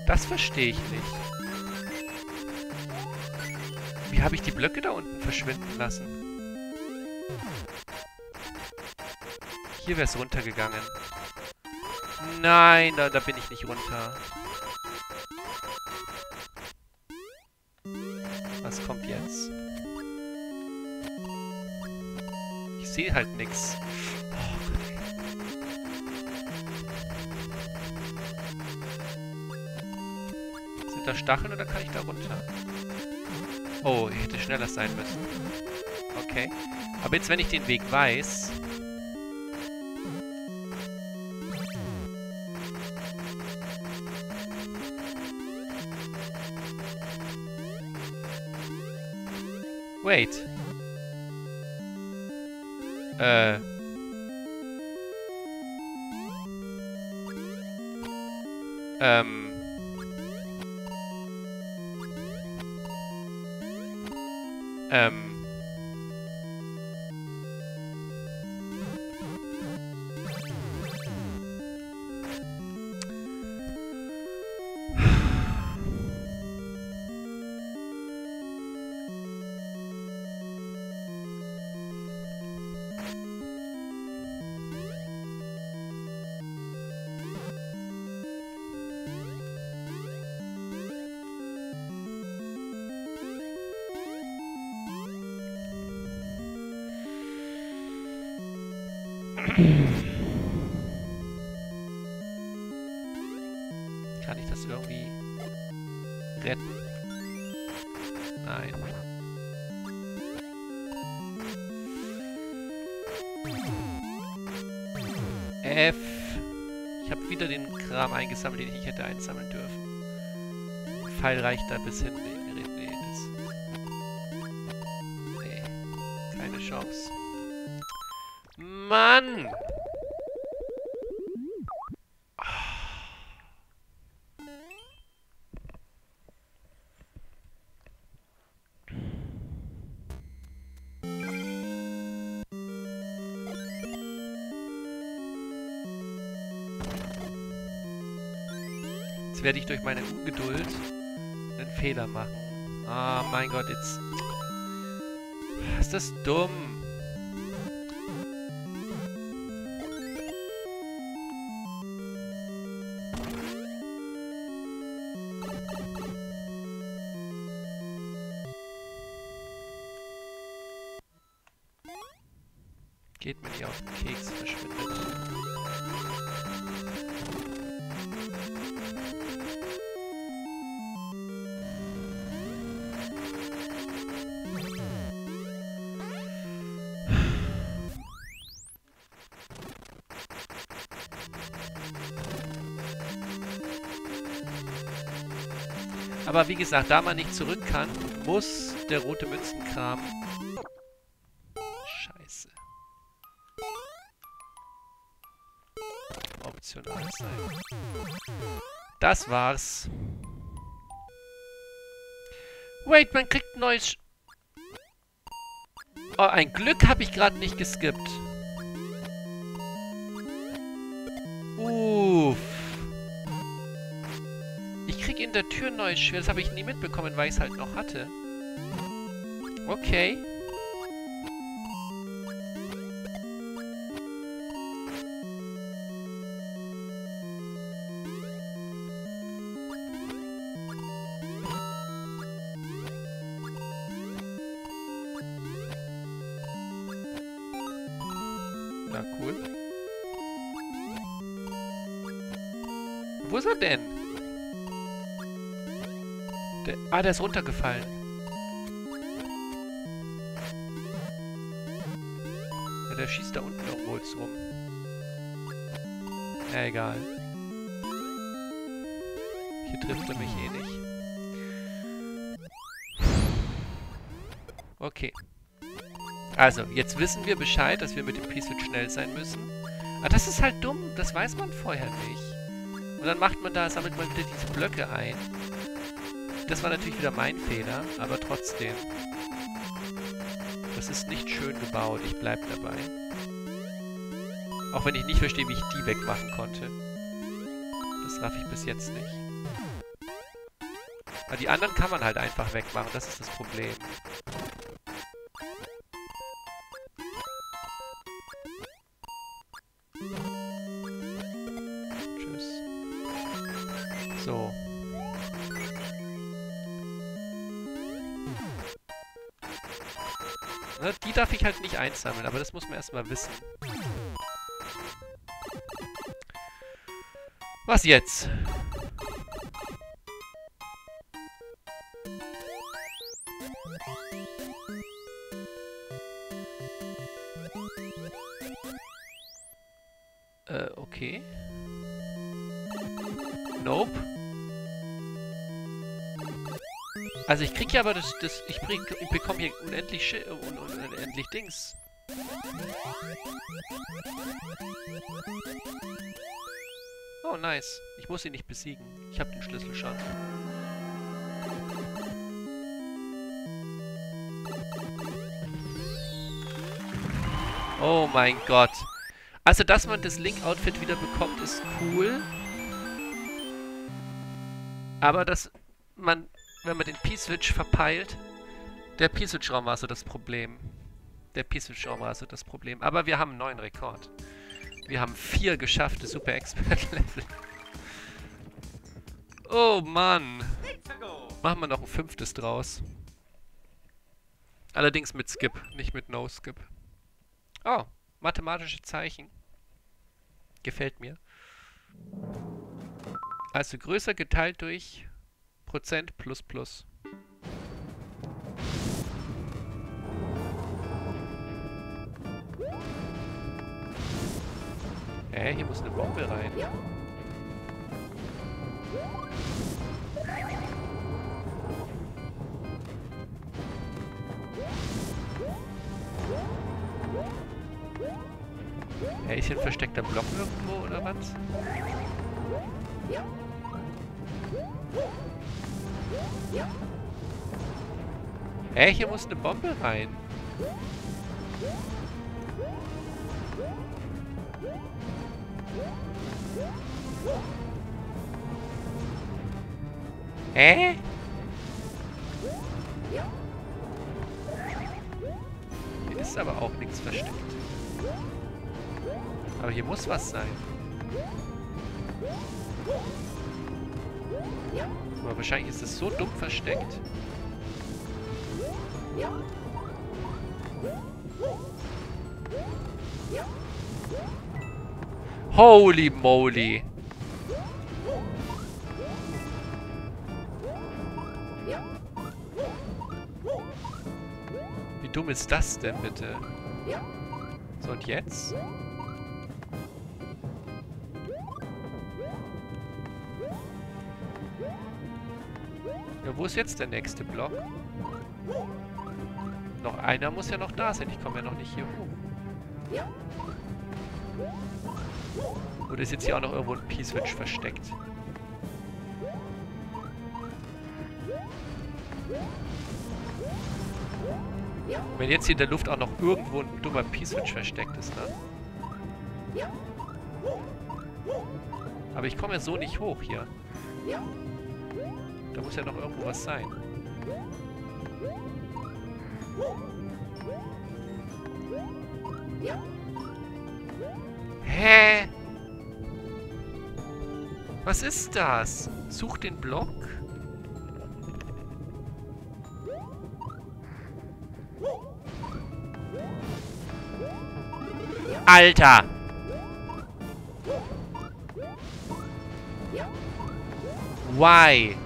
Das verstehe ich nicht. Wie habe ich die Blöcke da unten verschwinden lassen? Hier wäre es runtergegangen. Nein, da, da bin ich nicht runter. Was kommt jetzt? Ich sehe halt nichts. Da Stacheln oder kann ich da runter? Oh, ich hätte schneller sein müssen. Okay. Aber jetzt, wenn ich den Weg weiß... Wait. Äh... Ähm... Ähm. Kann ich das irgendwie retten? Nein. F. Ich habe wieder den Kram eingesammelt, den ich nicht hätte einsammeln dürfen. Der Pfeil reicht da bis hin. Nee, nee, das... nee. Keine Chance. Mann! Jetzt werde ich durch meine Ungeduld einen Fehler machen. Ah, oh mein Gott, jetzt... Ist das dumm? Geht mir nicht auf den Keks, verschwindet. Aber wie gesagt, da man nicht zurück kann, muss der rote Münzenkram. Scheiße. Optional sein. Das war's. Wait, man kriegt ein neues... Sch oh, ein Glück habe ich gerade nicht geskippt. Uff. In der Tür ein neues Schwert. Das habe ich nie mitbekommen, weil ich es halt noch hatte. Okay. Na cool. Wo ist er denn? Der, ah, der ist runtergefallen. Ja, der schießt da unten irgendwo jetzt rum. Ja, egal. Hier trifft er mich eh nicht. Okay. Also, jetzt wissen wir Bescheid, dass wir mit dem P-Switch schnell sein müssen. Aber das ist halt dumm. Das weiß man vorher nicht. Und dann macht man da, sammelt man wieder diese Blöcke ein. Das war natürlich wieder mein Fehler, aber trotzdem. Das ist nicht schön gebaut, ich bleib dabei. Auch wenn ich nicht verstehe, wie ich die wegmachen konnte. Das raff ich bis jetzt nicht. Aber die anderen kann man halt einfach wegmachen, das ist das Problem. Tschüss. So. Die darf ich halt nicht einsammeln, aber das muss man erstmal wissen. Was jetzt? Äh, okay. Nope. Also ich krieg ja aber das, das ich, ich bekomme hier unendlich Schi un un unendlich Dings. Oh, nice. Ich muss ihn nicht besiegen. Ich habe den Schlüssel schon. Oh mein Gott. Also, dass man das Link-Outfit wieder bekommt, ist cool. Aber dass man... Wenn man den P-Switch verpeilt, der P-Switch-Raum war so das Problem. Der P-Switch-Raum war so das Problem. Aber wir haben einen neuen Rekord. Wir haben vier geschaffte Super Expert Level. Oh Mann. Machen wir noch ein fünftes draus. Allerdings mit Skip, nicht mit No-Skip. Oh, mathematische Zeichen. Gefällt mir. Also größer geteilt durch Prozent plus plus. Hä, hier muss eine Bombe rein. Hä, ist hier ein versteckter Block irgendwo oder was? Hä, hier muss eine Bombe rein. Hä? Hier ist aber auch nichts versteckt. Aber hier muss was sein. Aber wahrscheinlich ist es so dumm versteckt. Holy moly! Wie dumm ist das denn bitte? So, und jetzt? Ja, wo ist jetzt der nächste Block? Noch einer muss ja noch da sein. Ich komme ja noch nicht hier hoch. Oder ist jetzt hier auch noch irgendwo ein P-Switch versteckt? Wenn jetzt hier in der Luft auch noch irgendwo ein dummer P-Switch versteckt ist, ne? Aber ich komme ja so nicht hoch hier. Da muss ja noch irgendwo was sein. Hä? Was ist das? Such den Block? Alter! Why?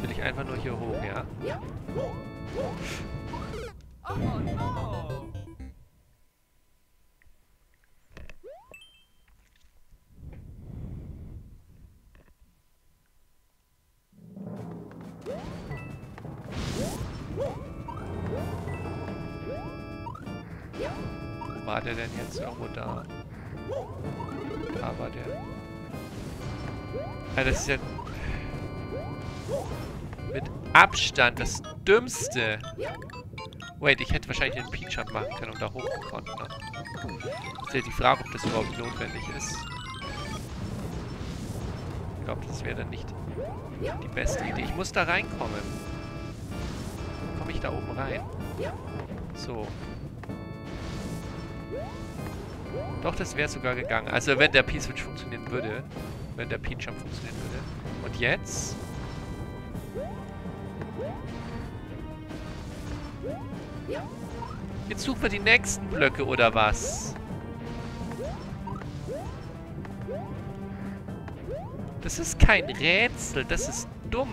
Will ich einfach nur hier hoch, ja? Oh, no. Wo war der denn jetzt? Irgendwo da. Da war der. Ja, das ist ja... mit Abstand das Dümmste. Wait, ich hätte wahrscheinlich den Peach-Jump machen können, um da hochzukommen. Ist ja die Frage, ob das überhaupt notwendig ist. Ich glaube, das wäre dann nicht die beste Idee. Ich muss da reinkommen. Komme ich da oben rein? So. Doch, das wäre sogar gegangen. Also, wenn der P-Switch funktionieren würde. Wenn der Peach-Jump funktionieren würde. Und jetzt... Jetzt suchen wir die nächsten Blöcke, oder was? Das ist kein Rätsel, das ist dumm.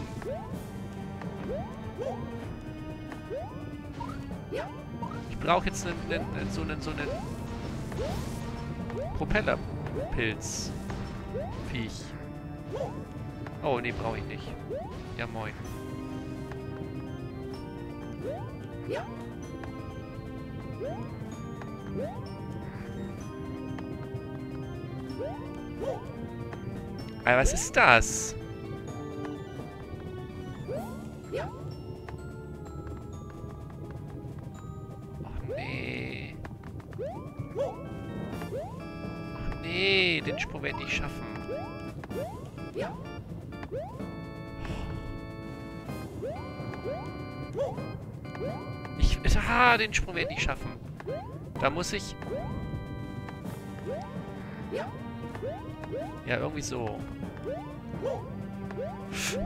Ich brauche jetzt einen, einen, so einen, so einen Propellerpilz. Viech. Oh, nee, brauche ich nicht. Ja, moin. Aber was ist das? Ach nee. Ach nee, den Sprung werde ich nicht schaffen. Ich Moment. Ah, den Sprung werde ich nicht schaffen. Da muss ich... Ja, irgendwie so.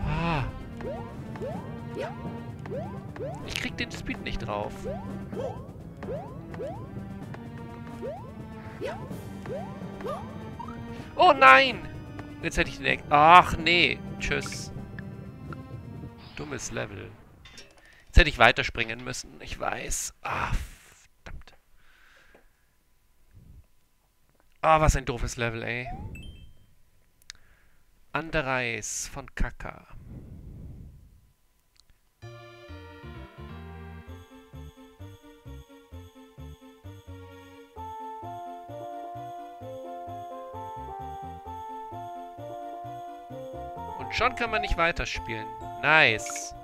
Ah. Ich krieg den Speed nicht drauf. Oh nein! Jetzt hätte ich den Eck. Ach nee. Tschüss. Dummes Level. Jetzt hätte ich weiterspringen müssen. Ich weiß. Ah, verdammt. Ah, was ein doofes Level, ey. Andereis von Kaka. Und schon kann man nicht weiterspielen. Nice.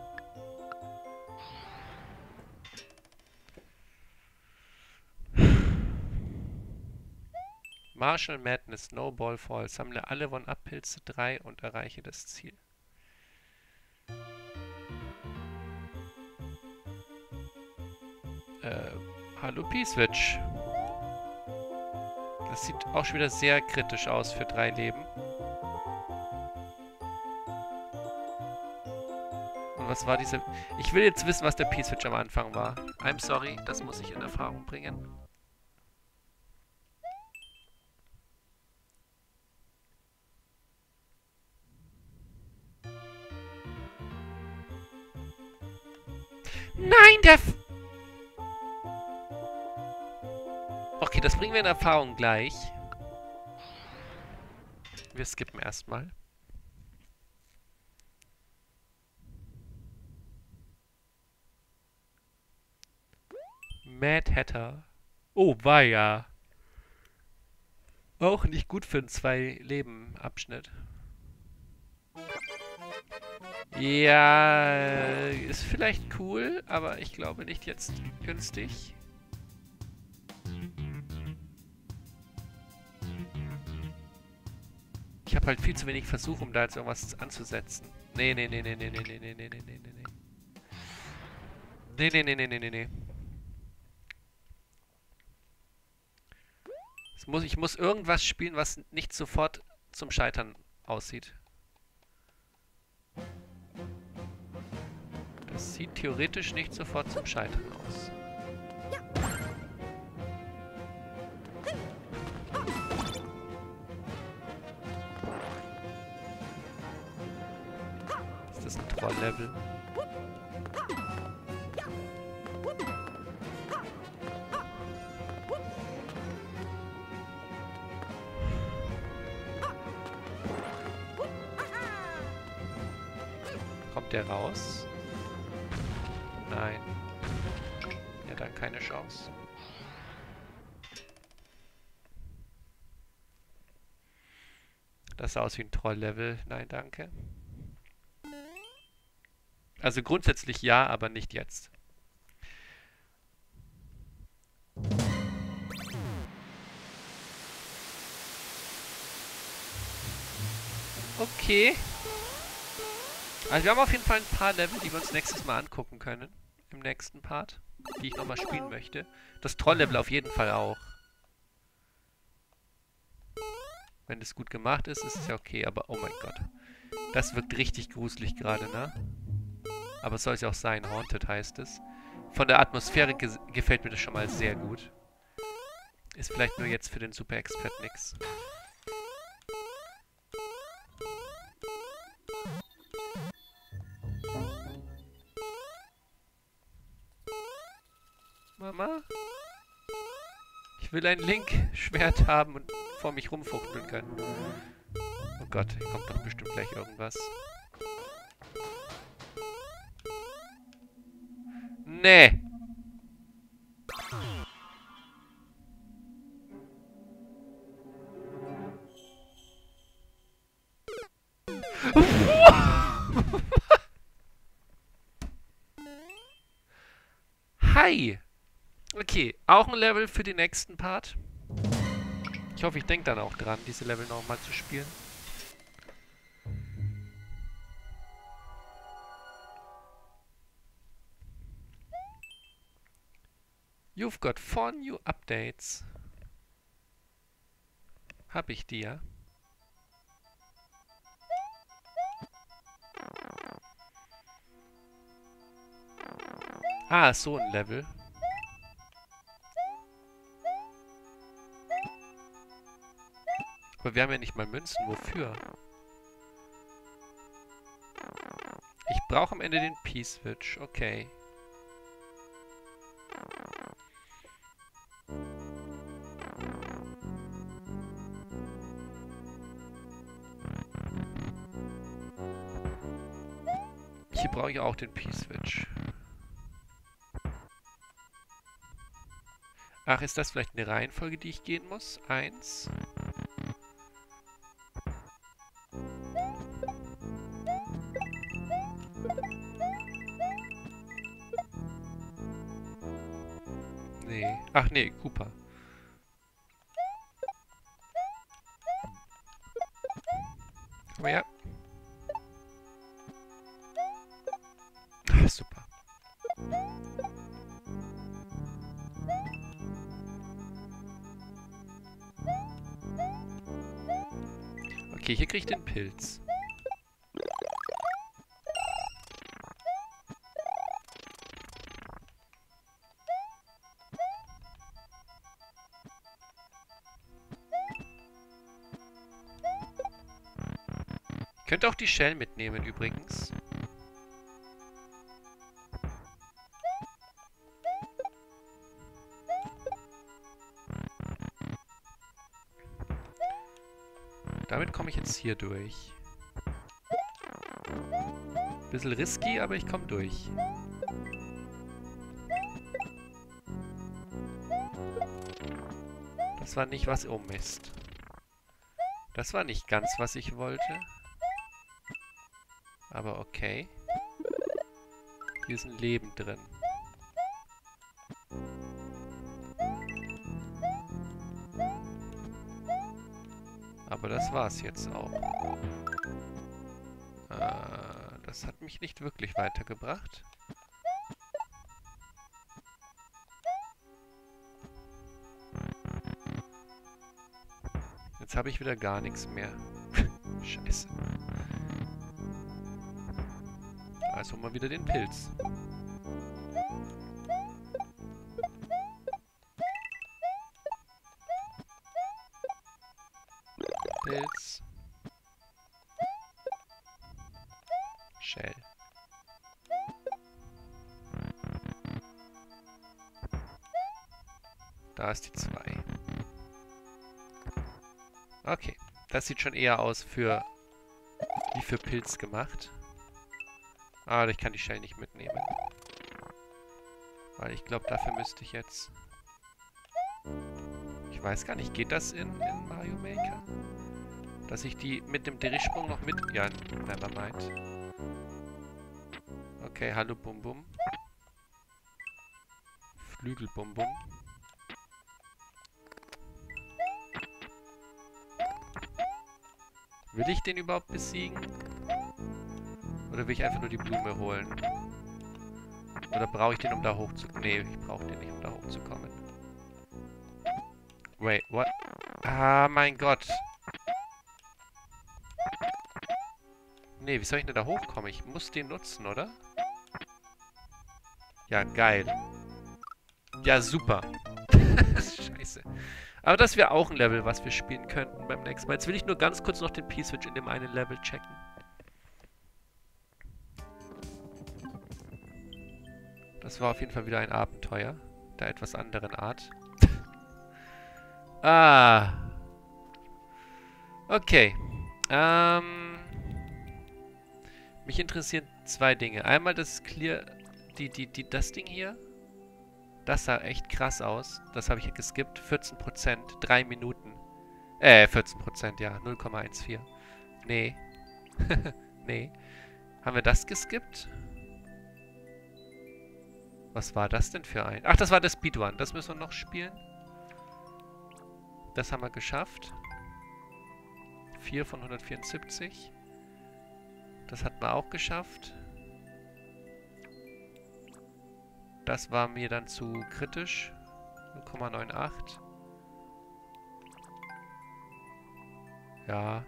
Marshall Madness, Snowball Fall. Sammle alle One-Up-Pilze drei und erreiche das Ziel. Äh, hallo P-Switch. Das sieht auch schon wieder sehr kritisch aus für drei Leben. Und was war diese... Ich will jetzt wissen, was der P-Switch am Anfang war. I'm sorry, das muss ich in Erfahrung bringen. Nein, der... F okay, das bringen wir in Erfahrung gleich. Wir skippen erstmal. Mad Hatter. Oh, weia. Auch nicht gut für einen Zwei-Leben-Abschnitt. Ja, ist vielleicht cool, aber ich glaube nicht jetzt günstig. Ich habe halt viel zu wenig Versuch, um da jetzt irgendwas anzusetzen. Nee, nee, nee, nee, nee, nee, nee, nee, nee, nee, nee, nee. Nee, nee, nee, nee, nee, nee, nee. Es muss, ich muss irgendwas spielen, was nicht sofort zum Scheitern aussieht. Das sieht theoretisch nicht sofort zum Scheitern aus. Ist das ein Troll-Level? Kommt der raus? Nein. Ja, dann keine Chance. Das sah aus wie ein Troll-Level. Nein, danke. Also grundsätzlich ja, aber nicht jetzt. Okay. Also wir haben auf jeden Fall ein paar Level, die wir uns nächstes Mal angucken können. Im nächsten Part. Die ich nochmal spielen möchte. Das Troll-Level auf jeden Fall auch. Wenn das gut gemacht ist, ist es ja okay. Aber oh mein Gott. Das wirkt richtig gruselig gerade, ne? Aber es soll es ja auch sein. Haunted heißt es. Von der Atmosphäre ge gefällt mir das schon mal sehr gut. Ist vielleicht nur jetzt für den Super Expert nix. Mama? Ich will ein Link-Schwert haben und vor mich rumfuchteln können. Oh Gott, hier kommt doch bestimmt gleich irgendwas. Nee! Hi! Okay, auch ein Level für den nächsten Part. Ich hoffe, ich denke dann auch dran, diese Level nochmal zu spielen. You've got four new updates. Hab ich dir. Ah, so ein Level. Aber wir haben ja nicht mal Münzen. Wofür? Ich brauche am Ende den P-Switch. Okay. Hier brauche ich auch den P-Switch. Ach, ist das vielleicht eine Reihenfolge, die ich gehen muss? Eins. Nee. Ach nee, Cooper. Aber ja. Ach, super. Okay, hier kriege ich den Pilz. Ich könnte auch die Shell mitnehmen übrigens. Damit komme ich jetzt hier durch. Bisschen risky, aber ich komme durch. Das war nicht was... Oh Mist. Das war nicht ganz, was ich wollte. Aber okay. Hier ist ein Leben drin. Aber das war's jetzt auch. Äh, das hat mich nicht wirklich weitergebracht. Jetzt habe ich wieder gar nichts mehr. Scheiße. Also holen wir wieder den Pilz. Pilz. Shell. Da ist die zwei. Okay. Das sieht schon eher aus für... wie für Pilz gemacht. Ah, ich kann die Shell nicht mitnehmen. Weil ich glaube, dafür müsste ich jetzt... Ich weiß gar nicht, geht das in, in Mario Maker? Dass ich die mit dem Drehsprung noch mit... Ja, nevermind. Okay, hallo Bum Bum. Flügel Bum Bum. Will ich den überhaupt besiegen? Oder will ich einfach nur die Blume holen? Oder brauche ich den, um da hochzukommen? Nee, ich brauche den nicht, um da hochzukommen. Wait, what? Ah, mein Gott. Nee, wie soll ich denn da hochkommen? Ich muss den nutzen, oder? Ja, geil. Ja, super. Scheiße. Aber das wäre auch ein Level, was wir spielen könnten beim nächsten Mal. Jetzt will ich nur ganz kurz noch den P-Switch in dem einen Level checken. Das war auf jeden Fall wieder ein Abenteuer. Der etwas anderen Art. Ah. Okay. Ähm... Mich interessieren zwei Dinge. Einmal das Clear... Die, die, die, das Ding hier. Das sah echt krass aus. Das habe ich geskippt. vierzehn Prozent. drei Minuten. Äh, vierzehn Prozent, ja. null Komma eins vier. Nee. Nee. Haben wir das geskippt? Was war das denn für ein... Ach, das war das Speedrun. Das müssen wir noch spielen. Das haben wir geschafft. vier von hundertvierundsiebzig. Das hat man auch geschafft. Das war mir dann zu kritisch. null Komma neun acht. Ja.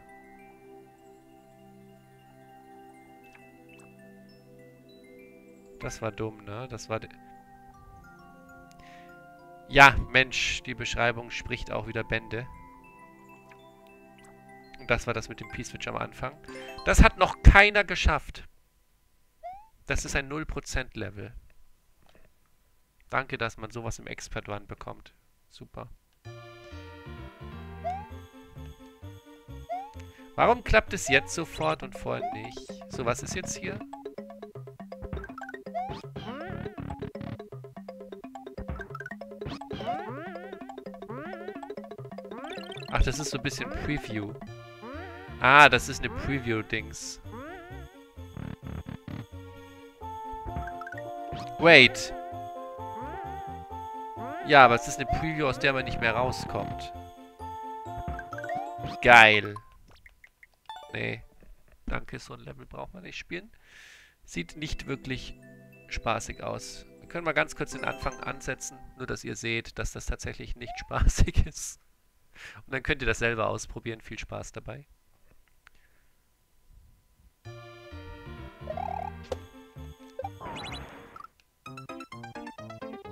Das war dumm, ne? Das war... Ja, Mensch, die Beschreibung spricht auch wieder Bände. Und das war das mit dem P-Switch am Anfang. Das hat noch keiner geschafft. Das ist ein null Prozent-Level. Danke, dass man sowas im Expert One bekommt. Super. Warum klappt es jetzt sofort und vorhin nicht? So, was ist jetzt hier? Ach, das ist so ein bisschen Preview. Ah, das ist eine Preview-Dings. Wait. Ja, aber es ist eine Preview, aus der man nicht mehr rauskommt. Geil. Nee. Danke, so ein Level braucht man nicht spielen. Sieht nicht wirklich spaßig aus. Wir können mal ganz kurz den Anfang ansetzen, nur dass ihr seht, dass das tatsächlich nicht spaßig ist. Und dann könnt ihr das selber ausprobieren. Viel Spaß dabei.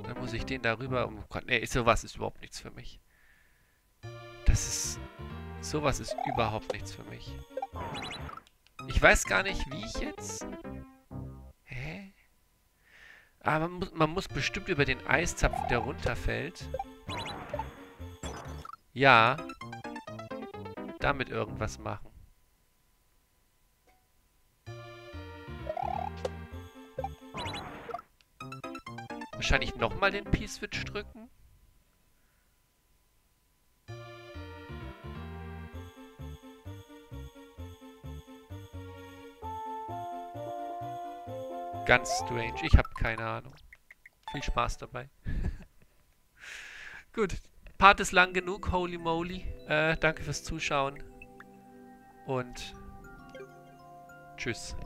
Dann muss ich den darüber... Oh Gott, nee, sowas ist überhaupt nichts für mich. Das ist... Sowas ist überhaupt nichts für mich. Ich weiß gar nicht, wie ich jetzt... Hä? Ah, man muss, man muss bestimmt über den Eiszapfen, der runterfällt... Ja, damit irgendwas machen. Wahrscheinlich nochmal den P-Switch drücken. Ganz strange, ich habe keine Ahnung. Viel Spaß dabei. Gut. Part ist lang genug, holy moly. Äh, danke fürs Zuschauen. Und tschüss.